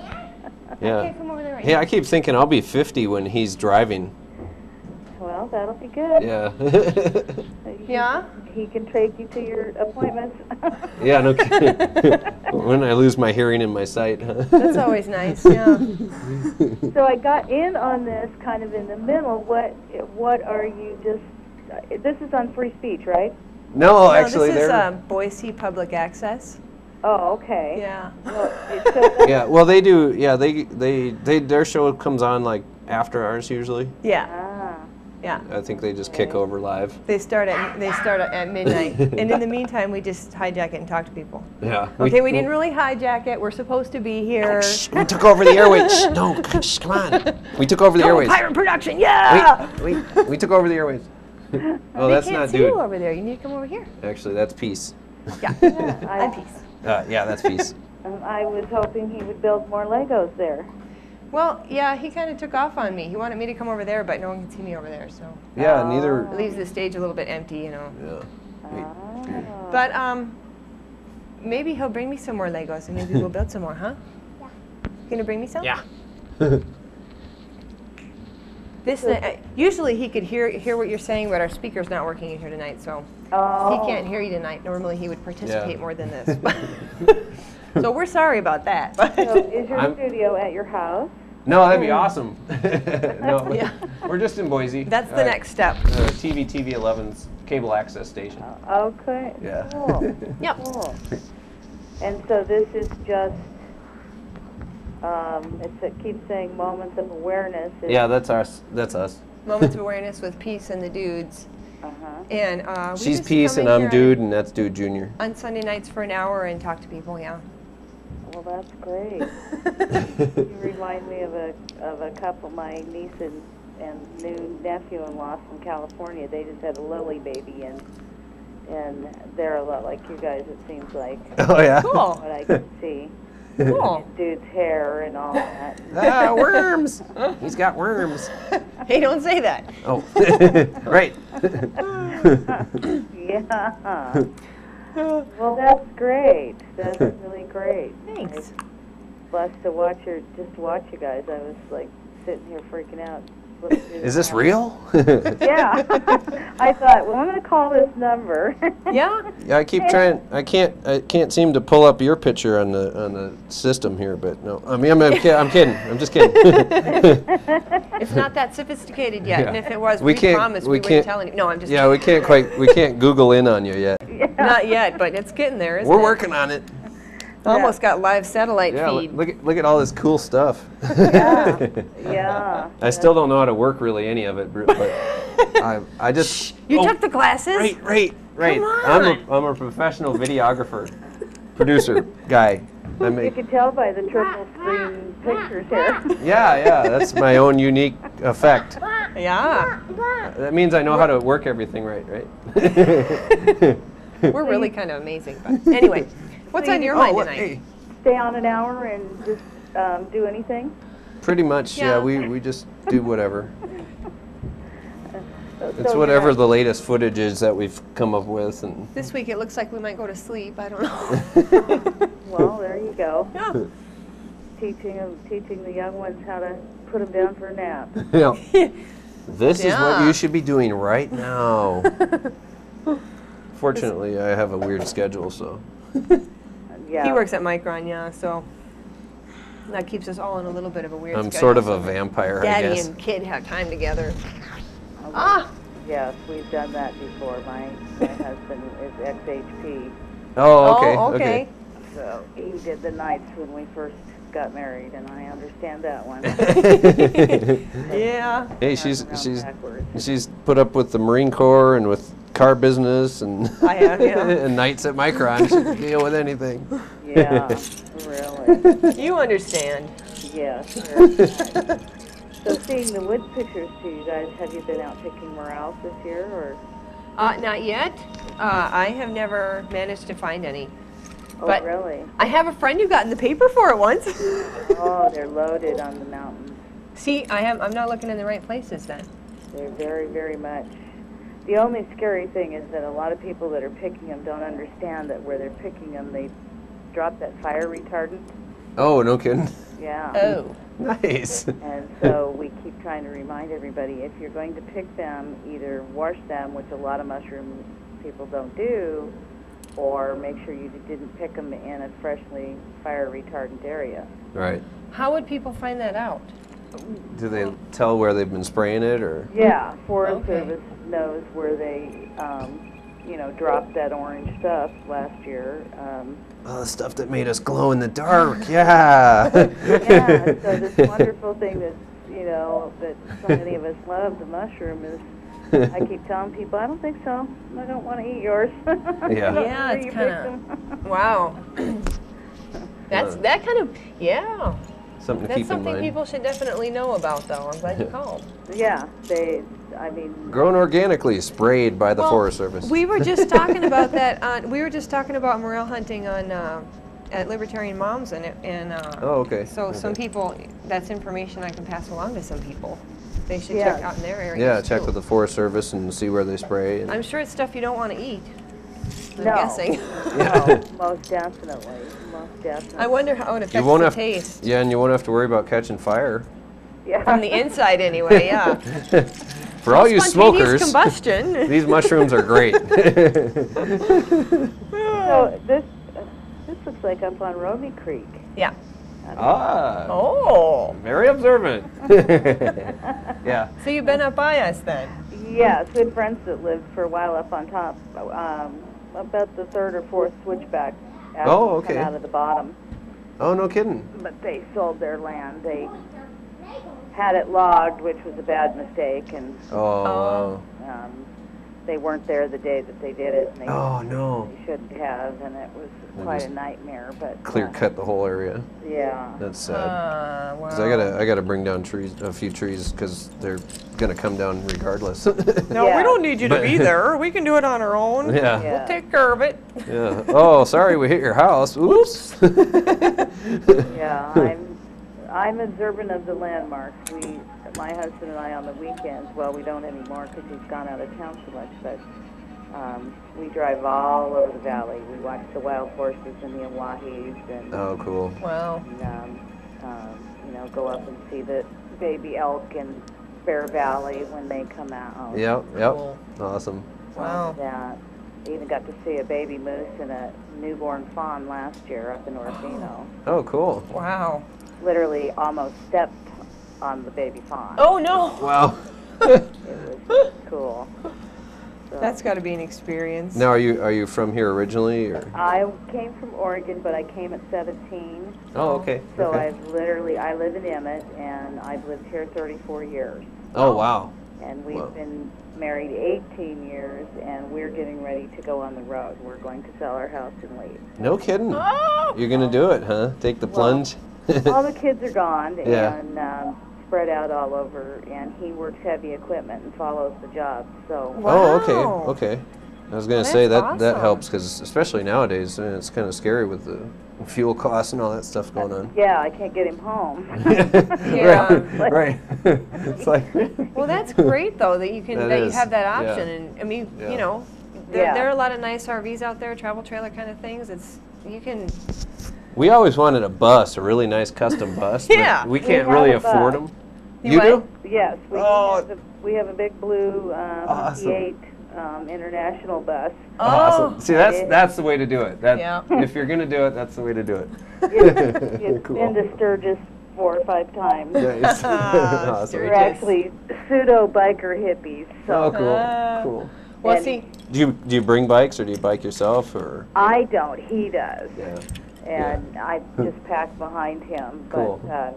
Yeah. Okay, come over there right yeah, now. I keep thinking I'll be fifty when he's driving. Well, that'll be good. Yeah. So yeah? He can take you to your appointments. Yeah, no kidding. When I lose my hearing and my sight. Huh? That's always nice, yeah. So I got in on this kind of in the middle. What What are you just... This is on free speech, right? No, no actually. This is uh, Boise Public Access. Oh, okay. Yeah. Well, so yeah, well, they do... Yeah, they, they, they their show comes on, like, after ours, usually. Yeah. Ah. Yeah. I think they just kick over live. They start at they start at midnight, and in the meantime, we just hijack it and talk to people. Yeah. Okay, we, we didn't really hijack it. We're supposed to be here. No, shh, we took over the airwaves. No, shh, come on. We took over the Total airwaves. Pirate production, yeah. We, we, we took over the airwaves. Oh, well, that's not Dude. You over there. You need to come over here. Actually, that's Peace. Yeah. yeah I, I'm Peace. Uh, yeah, that's Peace. I was hoping he would build more Legos there. Well, yeah, he kind of took off on me. He wanted me to come over there, but no one could see me over there, so. Yeah, oh. neither. It leaves the stage a little bit empty, you know. Yeah. Oh. But um, maybe he'll bring me some more Legos, and maybe we'll build some more, huh? Yeah. You gonna bring me some? Yeah. This uh, usually he could hear hear what you're saying, but our speaker's not working in here tonight, so oh. he can't hear you tonight. Normally he would participate yeah. more than this. So we're sorry about that. So is your I'm, studio at your house? No, that'd be awesome. no, yeah. We're just in Boise. That's the uh, next step. Uh, T V T V eleven's cable access station. Oh, okay. Yeah. Cool. Yep. Cool. And so this is just, um, it's, it keeps saying Moments of Awareness. It's yeah, that's us. That's us. Moments of Awareness with Peace and the Dudes. Uh-huh. And uh, we She's Peace and I'm Dude, on, and that's Dude Junior On Sunday nights for an hour and talk to people, yeah. Well, that's great. You remind me of a of a couple. My niece and, and new nephew-in-law from California. They just had a Lily baby, and and they're a lot like you guys. It seems like. Oh yeah. Cool. What I can see. Cool. Dude's hair and all that. Ah, worms. He's got worms. Hey, don't say that. Oh, right. Yeah. Well, that's great. That's really great. Thanks. I'm blessed to watch your, just watch you guys. I was like sitting here freaking out. Is this real? Yeah. I thought, well, I'm going to call this number. Yeah. Yeah. I keep trying. I can't. I can't seem to pull up your picture on the on the system here. But no. I mean, I'm I'm, I'm kidding. I'm just kidding. It's not that sophisticated yet. Yeah. And if it was, we, we can't, promise we, we wouldn't tell you. No, I'm just. Yeah. Kidding. We can't quite. We can't Google in on you yet. Yeah. Not yet, but it's getting there. Isn't We're it? working on it. Yeah. Almost got live satellite yeah, feed. Look at, look at all this cool stuff. Yeah. yeah. I still don't know how to work really any of it, but I, I just... Shh, you oh, took the classes? Right, right, right. Come on. I'm a, I'm a professional videographer, producer guy. I make, you can tell by the triple screen pictures here. Yeah, yeah. That's my own unique effect. Yeah. That means I know how to work everything right, right? We're really kind of amazing, but anyway. What's on your oh, mind what, tonight? Hey. Stay on an hour and just um, do anything? Pretty much, yeah. yeah we, we just do whatever. so, it's so whatever the latest footage is that we've come up with. And this week it looks like we might go to sleep. I don't know. Well, there you go. Yeah. Teaching, them, teaching the young ones how to put them down for a nap. Yeah. This yeah. is what you should be doing right now. Fortunately, I have a weird schedule, so... Yeah. He works at Micron, yeah, so that keeps us all in a little bit of a weird I'm schedule. Sort of a vampire, Daddy I guess. Daddy and kid have time together. Oh, ah! Yes, we've done that before. My, my husband is ex H P. Oh, okay. Oh, okay. okay. So he did the nights when we first got married, and I understand that one. Yeah. Hey, she's she's backwards. she's put up with the Marine Corps and with car business and I have, yeah. and nights at Micron. She can deal with anything. Yeah, really. You understand. Yes. Yeah, so seeing the wood pictures to you guys, have you been out picking morels this year or? Uh, not yet. Uh, I have never managed to find any. But oh, really? I have a friend who got in the paper for it once. Oh, they're loaded on the mountains. See, I am, I'm not looking in the right places then. They're very, very much. The only scary thing is that a lot of people that are picking them don't understand that where they're picking them, they drop that fire retardant. Oh, no kidding. Yeah. Oh. Nice. And so we keep trying to remind everybody, if you're going to pick them, either wash them, which a lot of mushroom people don't do, or make sure you didn't pick them in a freshly fire retardant area. Right. How would people find that out? Do they tell where they've been spraying it, or? Yeah, Forest okay. Service knows where they, um, you know, dropped that orange stuff last year. Um, oh, the stuff that made us glow in the dark. Yeah. Yeah. So this wonderful thing that. you know, that so many of us love, the mushroom is, I keep telling people, I don't think so. I don't want to eat yours. Yeah, yeah, it's kind of, wow. That's that kind of, yeah. Something to That's keep something in mind. People should definitely know about, though. I'm glad you called. Yeah, they, I mean. Grown organically, sprayed by the well, Forest Service. We were just talking about that. On, we were just talking about morel hunting on uh, at Libertarian Moms, and and. Uh, oh, okay. So okay. Some people, that's information I can pass along to some people. They should yeah. check out in their area. Yeah, check too. with the Forest Service and see where they spray. And I'm sure it's stuff you don't want to eat. I'm no. guessing. No, most definitely. Most definitely. I wonder how it affects the have, taste. Yeah, and you won't have to worry about catching fire. Yeah. From the inside anyway, yeah. For all you smokers, combustion. These mushrooms are great. So this, uh, this looks like up on Roby Creek. Yeah. Ah. Oh. Very observant. Yeah. So you've been up by us then? Yes, we had friends that lived for a while up on top. Um, about the third or fourth switchback after oh, okay. come out of the bottom. Oh, no kidding. But they sold their land. They had it logged, which was a bad mistake, and oh. um, they weren't there the day that they did it. And they oh, no. They shouldn't have, and it was and quite a nightmare. But clear uh, cut the whole area. Yeah. That's sad. Uh, wow. Because I gotta, I gotta bring down trees, a few trees, because they're gonna come down regardless. No, yeah. we don't need you to be there. We can do it on our own. Yeah. yeah. We'll take care of it. Yeah. Oh, sorry, we hit your house. Oops. Yeah, I'm, I'm observant of the landmarks. We, my husband and I, on the weekends. Well, we don't anymore because he's gone out of town so much, but. Um, we drive all over the valley. We watch the wild horses and the Awahis. And, oh, cool. Wow. And, um, um, you know, go up and see the baby elk in Bear Valley when they come out. Yep, yep. Cool. Awesome. Wow. Yeah. Even got to see a baby moose and a newborn fawn last year up in Orfino. Oh, cool. Wow. Literally almost stepped on the baby fawn. Oh, no. Wow. It was cool. So. That's got to be an experience. Now, are you are you from here originally? Or? I came from Oregon, but I came at seventeen. Oh, okay. So okay. I've literally, I live in Emmett, and I've lived here thirty-four years. Oh, wow. And we've wow. been married eighteen years, and we're getting ready to go on the road. We're going to sell our house and leave. No kidding. Oh! You're going to do it, huh? Take the well, plunge? All the kids are gone, yeah. and... Um, spread out all over, and he works heavy equipment and follows the job. So. Wow. Oh, okay, okay. I was gonna well, say that awesome. that helps because especially nowadays, I mean, it's kind of scary with the fuel costs and all that stuff going on. Yeah, I can't get him home. Yeah, right. right. It's like. Well, that's great though that you can that, that you have that option, yeah. and I mean, yeah. you know, there, yeah. there are a lot of nice R Vs out there, travel trailer kind of things. It's you can. We always wanted a bus, a really nice custom bus. Yeah. But we can't we really afford them. You, you do? Yes. We, oh. have a, we have a big blue um, awesome. E eight um, international bus. Oh. Awesome. See, that's that's the way to do it. That, yeah. If you're going to do it, that's the way to do it. It's, it's cool. Been to Sturgis four or five times. Nice. Awesome. We're actually pseudo-biker hippies. So. Oh, cool. Uh, cool. Well, and see. Do you, do you bring bikes or do you bike yourself? Or? I don't. He does. Yeah. And yeah. I just packed behind him. Cool. But, uh,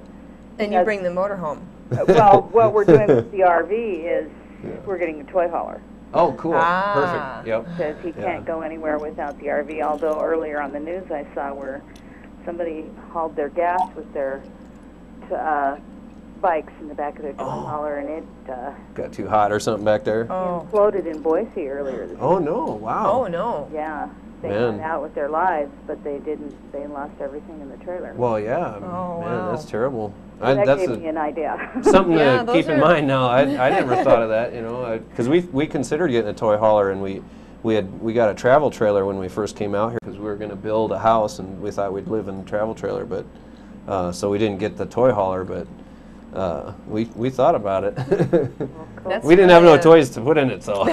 and you bring the motor home. Well, what we're doing with the R V is yeah. we're getting a toy hauler. Oh, cool. Ah. Perfect. Yep. Because he yeah. can't go anywhere without the R V, although earlier on the news I saw where somebody hauled their gas with their t uh, bikes in the back of their toy oh. hauler, and it... Uh, got too hot or something back there? Oh. Exploded in Boise earlier this Oh, no. Wow. Oh, no. Yeah. They man. went out with their lives, but they didn't. They lost everything in the trailer. Well, yeah. Oh, man, wow. That's terrible. I, that that's gave a, me an idea. Something yeah, to keep in mind now. I, I never thought of that, you know, because we we considered getting a toy hauler, and we we had we got a travel trailer when we first came out here because we were going to build a house, and we thought we'd live in a travel trailer, but uh, so we didn't get the toy hauler, but. Uh, we we thought about it. Well, cool. We didn't have no toys to put in it, so.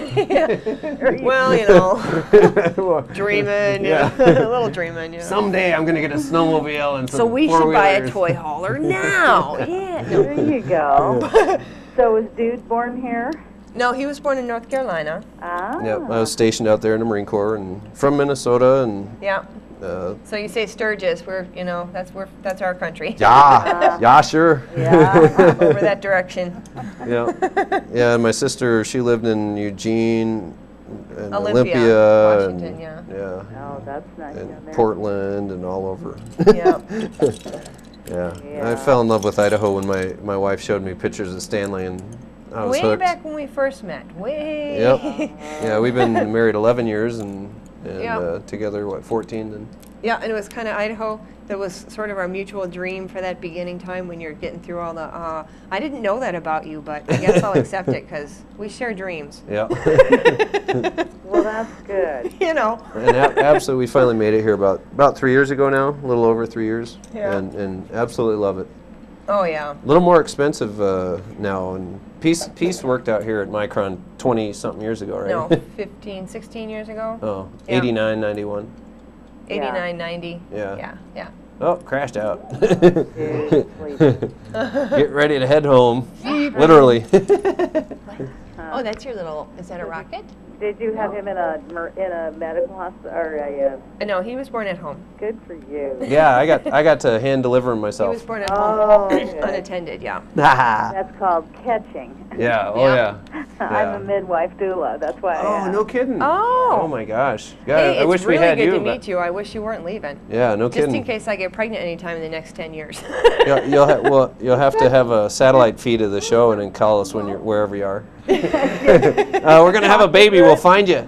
Well, you know, dreaming, yeah. a little dreaming. You know. Someday I'm gonna get a snowmobile and some. So we should buy a toy hauler now. Yeah, there you go. So was Dude born here? No, he was born in North Carolina. Ah. Yep, I was stationed out there in the Marine Corps, and from Minnesota, and yeah. Uh, so you say Sturgis? We're, you know, that's we're that's our country. Yeah, uh, yeah, sure. Yeah, over that direction. Yeah, yeah. And my sister, she lived in Eugene, and Olympia, Olympia Washington. And, yeah. Yeah. Oh, that's nice. And yeah, Portland, and all over. Yeah. Yeah. Yeah. I fell in love with Idaho when my my wife showed me pictures of Stanley and. Way hooked. Back when we first met. Way. Yep. Yeah, we've been married eleven years and, and yep. uh, together, what, fourteen? And yeah, and it was kind of Idaho that was sort of our mutual dream for that beginning time when you're getting through all the, uh, I didn't know that about you, but I guess I'll accept it because we share dreams. Yeah. Well, that's good. You know. And ab absolutely, we finally made it here about, about three years ago now, a little over three years. Yeah. And, and absolutely love it. Oh, yeah. A little more expensive uh, now. And Peace, Peace worked out here at Micron twenty-something years ago, right? No, fifteen, sixteen years ago. Oh, yeah. eighty-nine, ninety-one. eighty-nine, ninety. Yeah. Yeah, yeah. Oh, crashed out. Get ready to head home, literally. Oh, that's your little, is that a rocket? Did you have him in a in a medical hospital or a? Uh, no, he was born at home. Good for you. Yeah, I got I got to hand deliver him myself. He was born at oh, home, good. Unattended. Yeah. That's called catching. Yeah. Oh yeah. Yeah. I'm a midwife doula. That's why. Oh, I am. No kidding. Oh. Oh my gosh. God, hey, I wish really we had you. It's really good to meet you. I wish you weren't leaving. Yeah, no kidding. Just in case I get pregnant anytime in the next ten years. you'll, you'll ha well, you'll have to have a satellite feed of the show and then call us when you're wherever you are. uh, we're gonna have a baby. We'll find you.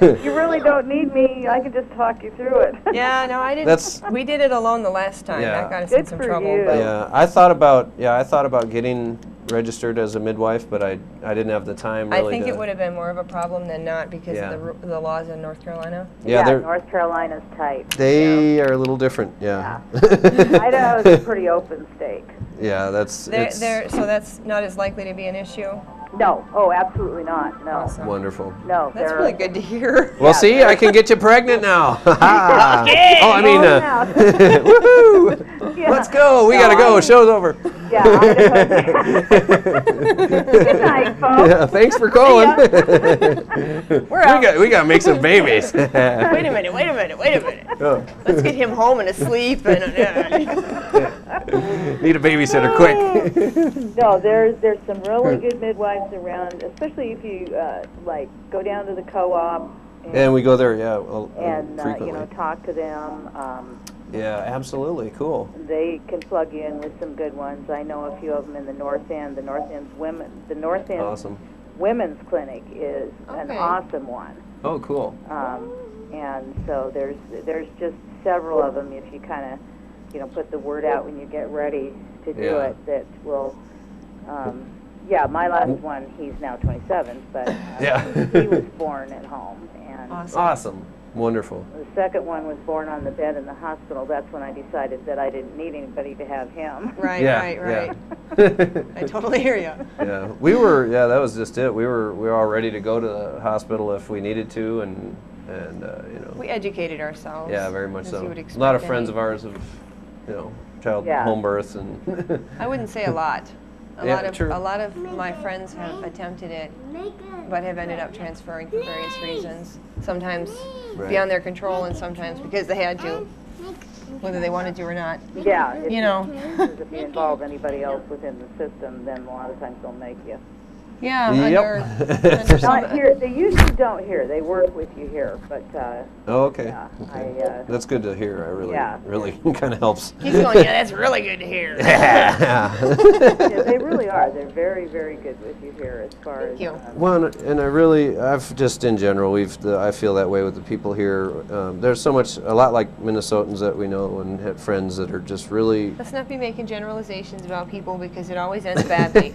You really don't need me. I can just talk you through it. Yeah, no, I didn't. That's, we did it alone the last time. Yeah. That got us in some trouble. Yeah, I thought about yeah, I thought about getting registered as a midwife, but I I didn't have the time. Really I think to, it would have been more of a problem than not because yeah. of the the laws in North Carolina. Yeah, yeah North Carolina's tight. They yeah. are a little different. Yeah. yeah. Idaho's a pretty open state. Yeah, that's. They're, they're, so that's not as likely to be an issue. No. Oh, absolutely not. No. Awesome. Wonderful. No. That's really good to hear. Well, yeah, see, I can get you pregnant now. Okay. Oh, I mean, uh, woohoo! Yeah. Let's go. We no, gotta go. I mean, show's over. Yeah. Good night, folks. Yeah, thanks for calling. Yeah. We're out. We got. We gotta make some babies. Wait a minute. Wait a minute. Wait a minute. Oh. Let's get him home and asleep and. Uh, need a babysitter quick. No, there's there's some really good midwives around, especially if you uh, like go down to the co-op and, and we go there, yeah, well, and uh, you know, talk to them. Um, yeah, absolutely, cool. They can plug you in with some good ones. I know a few of them in the North End. The North End's women, the North End awesome. Women's Clinic is okay. an awesome one. Oh, cool. Um, and so there's there's just several of them. If you kind of you know put the word out when you get ready to do yeah. it, that will. Um, Yeah, my last one, he's now twenty-seven, but uh, yeah. he was born at home. And awesome. Awesome. Wonderful. The second one was born on the bed in the hospital. That's when I decided that I didn't need anybody to have him. Right, yeah, right, right. Yeah. I totally hear you. Yeah, we were, yeah, that was just it. We were, we were all ready to go to the hospital if we needed to, and, and uh, you know. We educated ourselves. Yeah, very much so. A lot of friends of ours have, you know, child yeah. home births. And I wouldn't say a lot. A, yeah, lot of, a lot of my friends have attempted it, but have ended up transferring for various reasons, sometimes right. beyond their control and sometimes because they had to, whether they wanted to or not. Yeah, if you know. If you involve anybody else within the system, then a lot of times they'll make you. Yeah, yep. under, under some, here, they usually don't hear. They work with you here, but. Uh, oh, okay. Yeah, okay. I, uh, that's good to hear. I really, yeah. really kind of helps. He's going, yeah, that's really good to hear. Yeah. Yeah, they really are. They're very, very good with you here as far Thank as. You. Um, well, and I really, I've just in general, we've, the, I feel that way with the people here. Um, there's so much, a lot like Minnesotans that we know and have friends that are just really. Let's not be making generalizations about people because it always ends badly.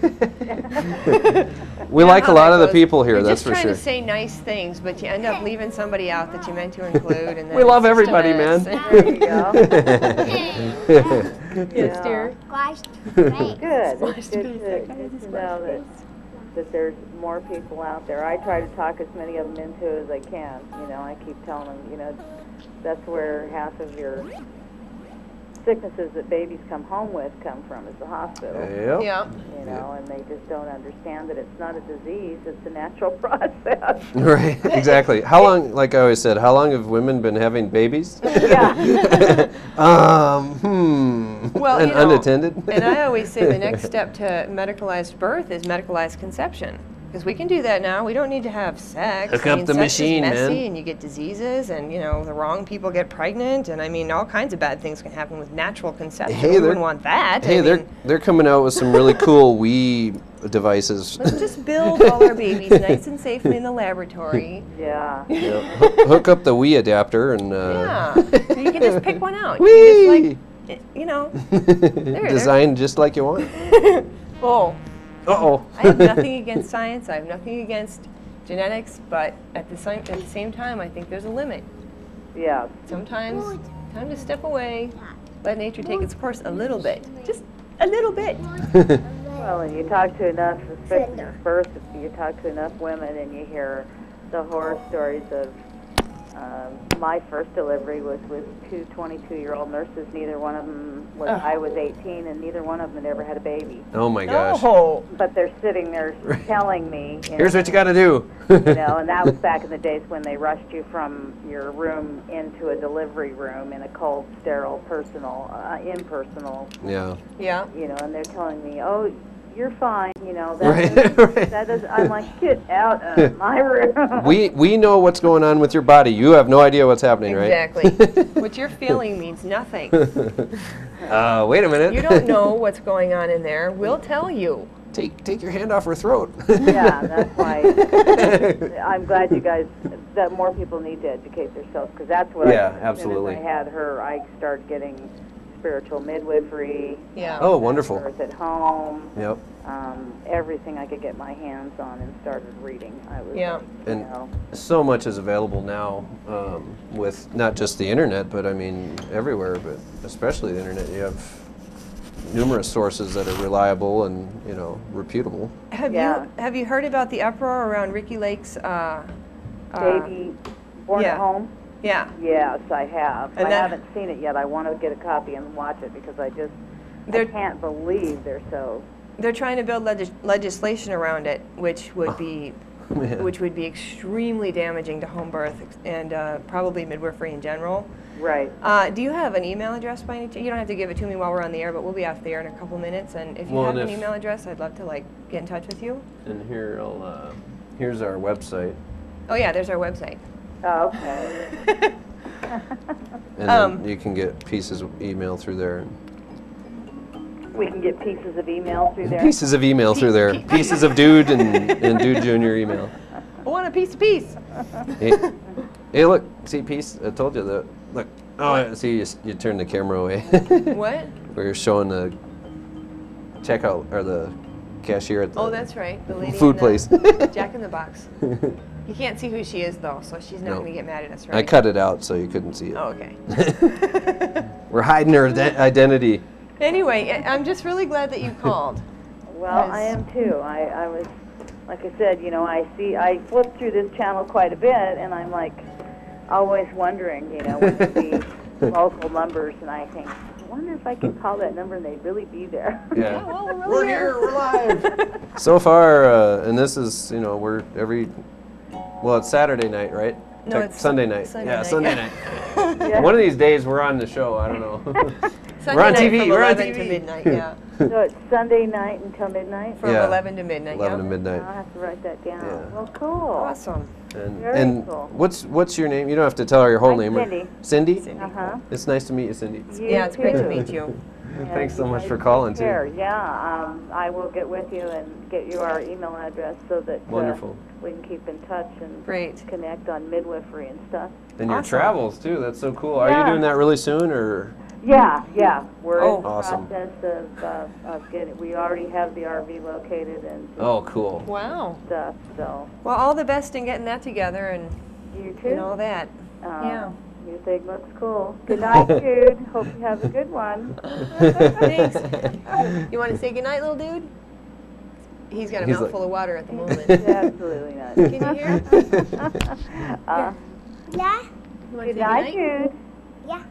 We yeah, like a lot of the people here, that's for sure. You're just trying to say nice things, but you end up leaving somebody out that you meant to include. And we love everybody, man. There you go. Yes, dear. Good. It's good to, good to know that, that there's more people out there. I try to talk as many of them into as I can. You know, I keep telling them, you know, that's where half of your sicknesses that babies come home with come from is the hospital. Yep. Yep. You know, and they just don't understand that it's not a disease, it's a natural process. Right, exactly. How long, like I always said, how long have women been having babies? Yeah. um, hmm. Well, and you know, unattended? And I always say the next step to medicalized birth is medicalized conception. Because we can do that now. We don't need to have sex. Hook I mean, up the sex machine, is messy, man. And you get diseases, and you know the wrong people get pregnant, and I mean all kinds of bad things can happen with natural conception. Hey, we wouldn't want that. Hey, I they're mean, they're coming out with some really cool Wii devices. Let's just build all our babies nice and safely in the laboratory. Yeah. Yeah. Hook, hook up the Wii adapter, and uh, yeah, so you can just pick one out. Wii. You, like, you know, there, design there. Just like you want. Oh. Uh-oh. I have nothing against science. I have nothing against genetics, but at the, si at the same time, I think there's a limit. Yeah. Sometimes, time to step away, let nature take its course a little bit, just a little bit. Well, and you talk to enough, especially first, you talk to enough women, and you hear the horror stories of. Um, my first delivery was with two twenty-two-year-old nurses. Neither one of them was, oh. I was eighteen, and neither one of them had ever had a baby. Oh, my gosh. No. But they're sitting there telling me. Here's know, what you got to do. You know, and that was back in the days when they rushed you from your room into a delivery room in a cold, sterile, personal, uh, impersonal. Yeah. Yeah. You know, and they're telling me, oh, you're fine, you know, that, right, doesn't, right. that doesn't, I'm like, get out of my room. We, we know what's going on with your body. You have no idea what's happening, exactly. right? Exactly. What you're feeling means nothing. Uh, wait a minute. You don't know what's going on in there. We'll tell you. Take, take your hand off her throat. Yeah, that's why I'm glad you guys, that more people need to educate themselves, because that's what yeah, I, absolutely. As soon as I had her, I started getting Spiritual Midwifery. Yeah. Oh, wonderful. Birth at home. Yep. Um, everything I could get my hands on and started reading. I was. Yeah. Like, and know. So much is available now um, with not just the internet, but I mean everywhere, but especially the internet. You have numerous sources that are reliable and you know reputable. Have yeah. you have you heard about the uproar around Ricky Lake's uh, uh, baby born yeah. at home? Yeah. Yes, I have. And I haven't seen it yet. I want to get a copy and watch it because I just I can't believe they're so. They're trying to build legis legislation around it, which would be, oh, which would be extremely damaging to home birth and uh, probably midwifery in general. Right. Uh, do you have an email address by any chance? You don't have to give it to me while we're on the air, but we'll be off the air in a couple minutes. And if you well, have an email address, I'd love to like get in touch with you. And here, I'll, uh, here's our website. Oh yeah, there's our website. Oh, okay. And um, then you can get pieces of email through there. We can get pieces of email through there? Pieces of email Pe through there. Pe pieces of Dude and, and Dude Junior email. I want a piece of Peace. Hey, hey, look. See, Peace? I told you that. Look. Oh, I see, you, you turned the camera away. What? We're showing the checkout, or the cashier at the oh, that's right. The lady food in the place. Jack in the Box. You can't see who she is, though, so she's not no. going to get mad at us, right? I cut it out so you couldn't see it. Oh, okay. We're hiding her identity. Anyway, I'm just really glad that you called. Well, I am, too. I, I was, like I said, you know, I see, I flip through this channel quite a bit, and I'm, like, always wondering, you know, what the local numbers, and I think, I wonder if I could call that number and they'd really be there. Yeah, yeah well, we're, really we're here. here. We're live. So far, uh, and this is, you know, we're every... Well, it's Saturday night, right? No, it's Sunday night. Sunday yeah, night. Sunday night. Yeah. One of these days we're on the show. I don't know. Sunday we're on night T V. From we're on T V. To midnight, yeah. So it's Sunday night until midnight. From yeah. eleven to midnight. Eleven yeah. to midnight. I'll have to write that down. Yeah. Well, cool. Awesome. And, Very and cool. what's what's your name? You don't have to tell her your whole I'm name. Cindy. Cindy. Cindy. Uh huh. It's nice to meet you, Cindy. You yeah, it's too. Great to meet you. Yeah, thanks so much for calling, too. Sure, yeah. Um, I will get with you and get you our email address so that uh, we can keep in touch and Great. connect on midwifery and stuff. And awesome. your travels, too. That's so cool. Yeah. Are you doing that really soon? or? Yeah, yeah. We're oh, in the awesome. process of, uh, of getting We already have the R V located. and Oh, cool. Wow. Stuff, so. Well, all the best in getting that together and, you too. and all that. Um, yeah. Your thing looks cool. Good night, Dude. Hope you have a good one. Thanks. You want to say good night, little dude? He's got a He's mouthful like, of water at the moment. Absolutely not. Can you hear? uh, yeah. You want to say good night, Dude? Yeah.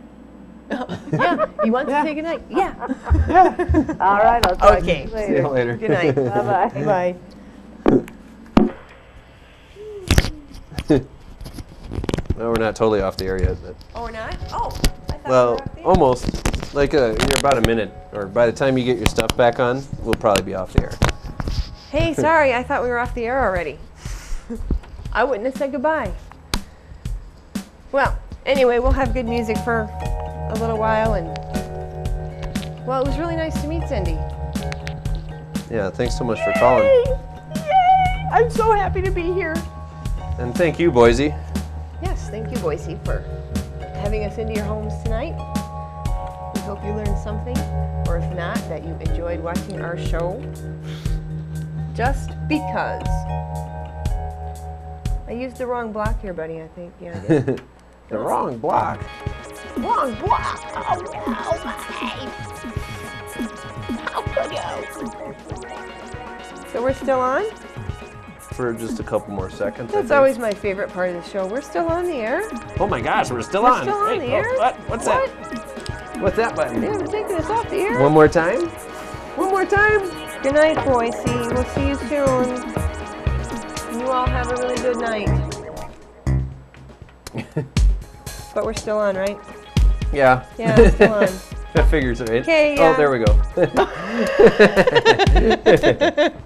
Yeah, you want yeah. to say goodnight? Yeah. yeah. All right, I'll talk okay. to you later. See you later. Good night. Bye-bye. Bye. No, we're not totally off the air yet. But oh, we're not? Oh, I thought well, we were off the air. Almost. Like a, you're about a minute, or by the time you get your stuff back on, we'll probably be off the air. Hey, sorry, I thought we were off the air already. I wouldn't have said goodbye. Well, anyway, we'll have good music for a little while, and well, it was really nice to meet Cindy. Yeah, thanks so much Yay! for calling. Yay! I'm so happy to be here. And thank you, Boise. Yes, thank you, Boise, for having us into your homes tonight. We hope you learned something, or if not, that you enjoyed watching our show. Just because. I used the wrong block here, buddy, I think. Yeah, I did. The wrong block? Wrong block! Oh, no! How could you? So we're still on? For just a couple more seconds. That's always my favorite part of the show. We're still on the air. Oh my gosh, we're still we're on. Still on hey, the air? Oh, what? What's what? that? What's that button? They haven't taken us off the air. One more time? One more time? Good night, Boise. We'll see you soon. You all have a really good night. But we're still on, right? Yeah. Yeah, we're still on. That figures, right? Okay, yeah. Oh,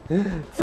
there we go.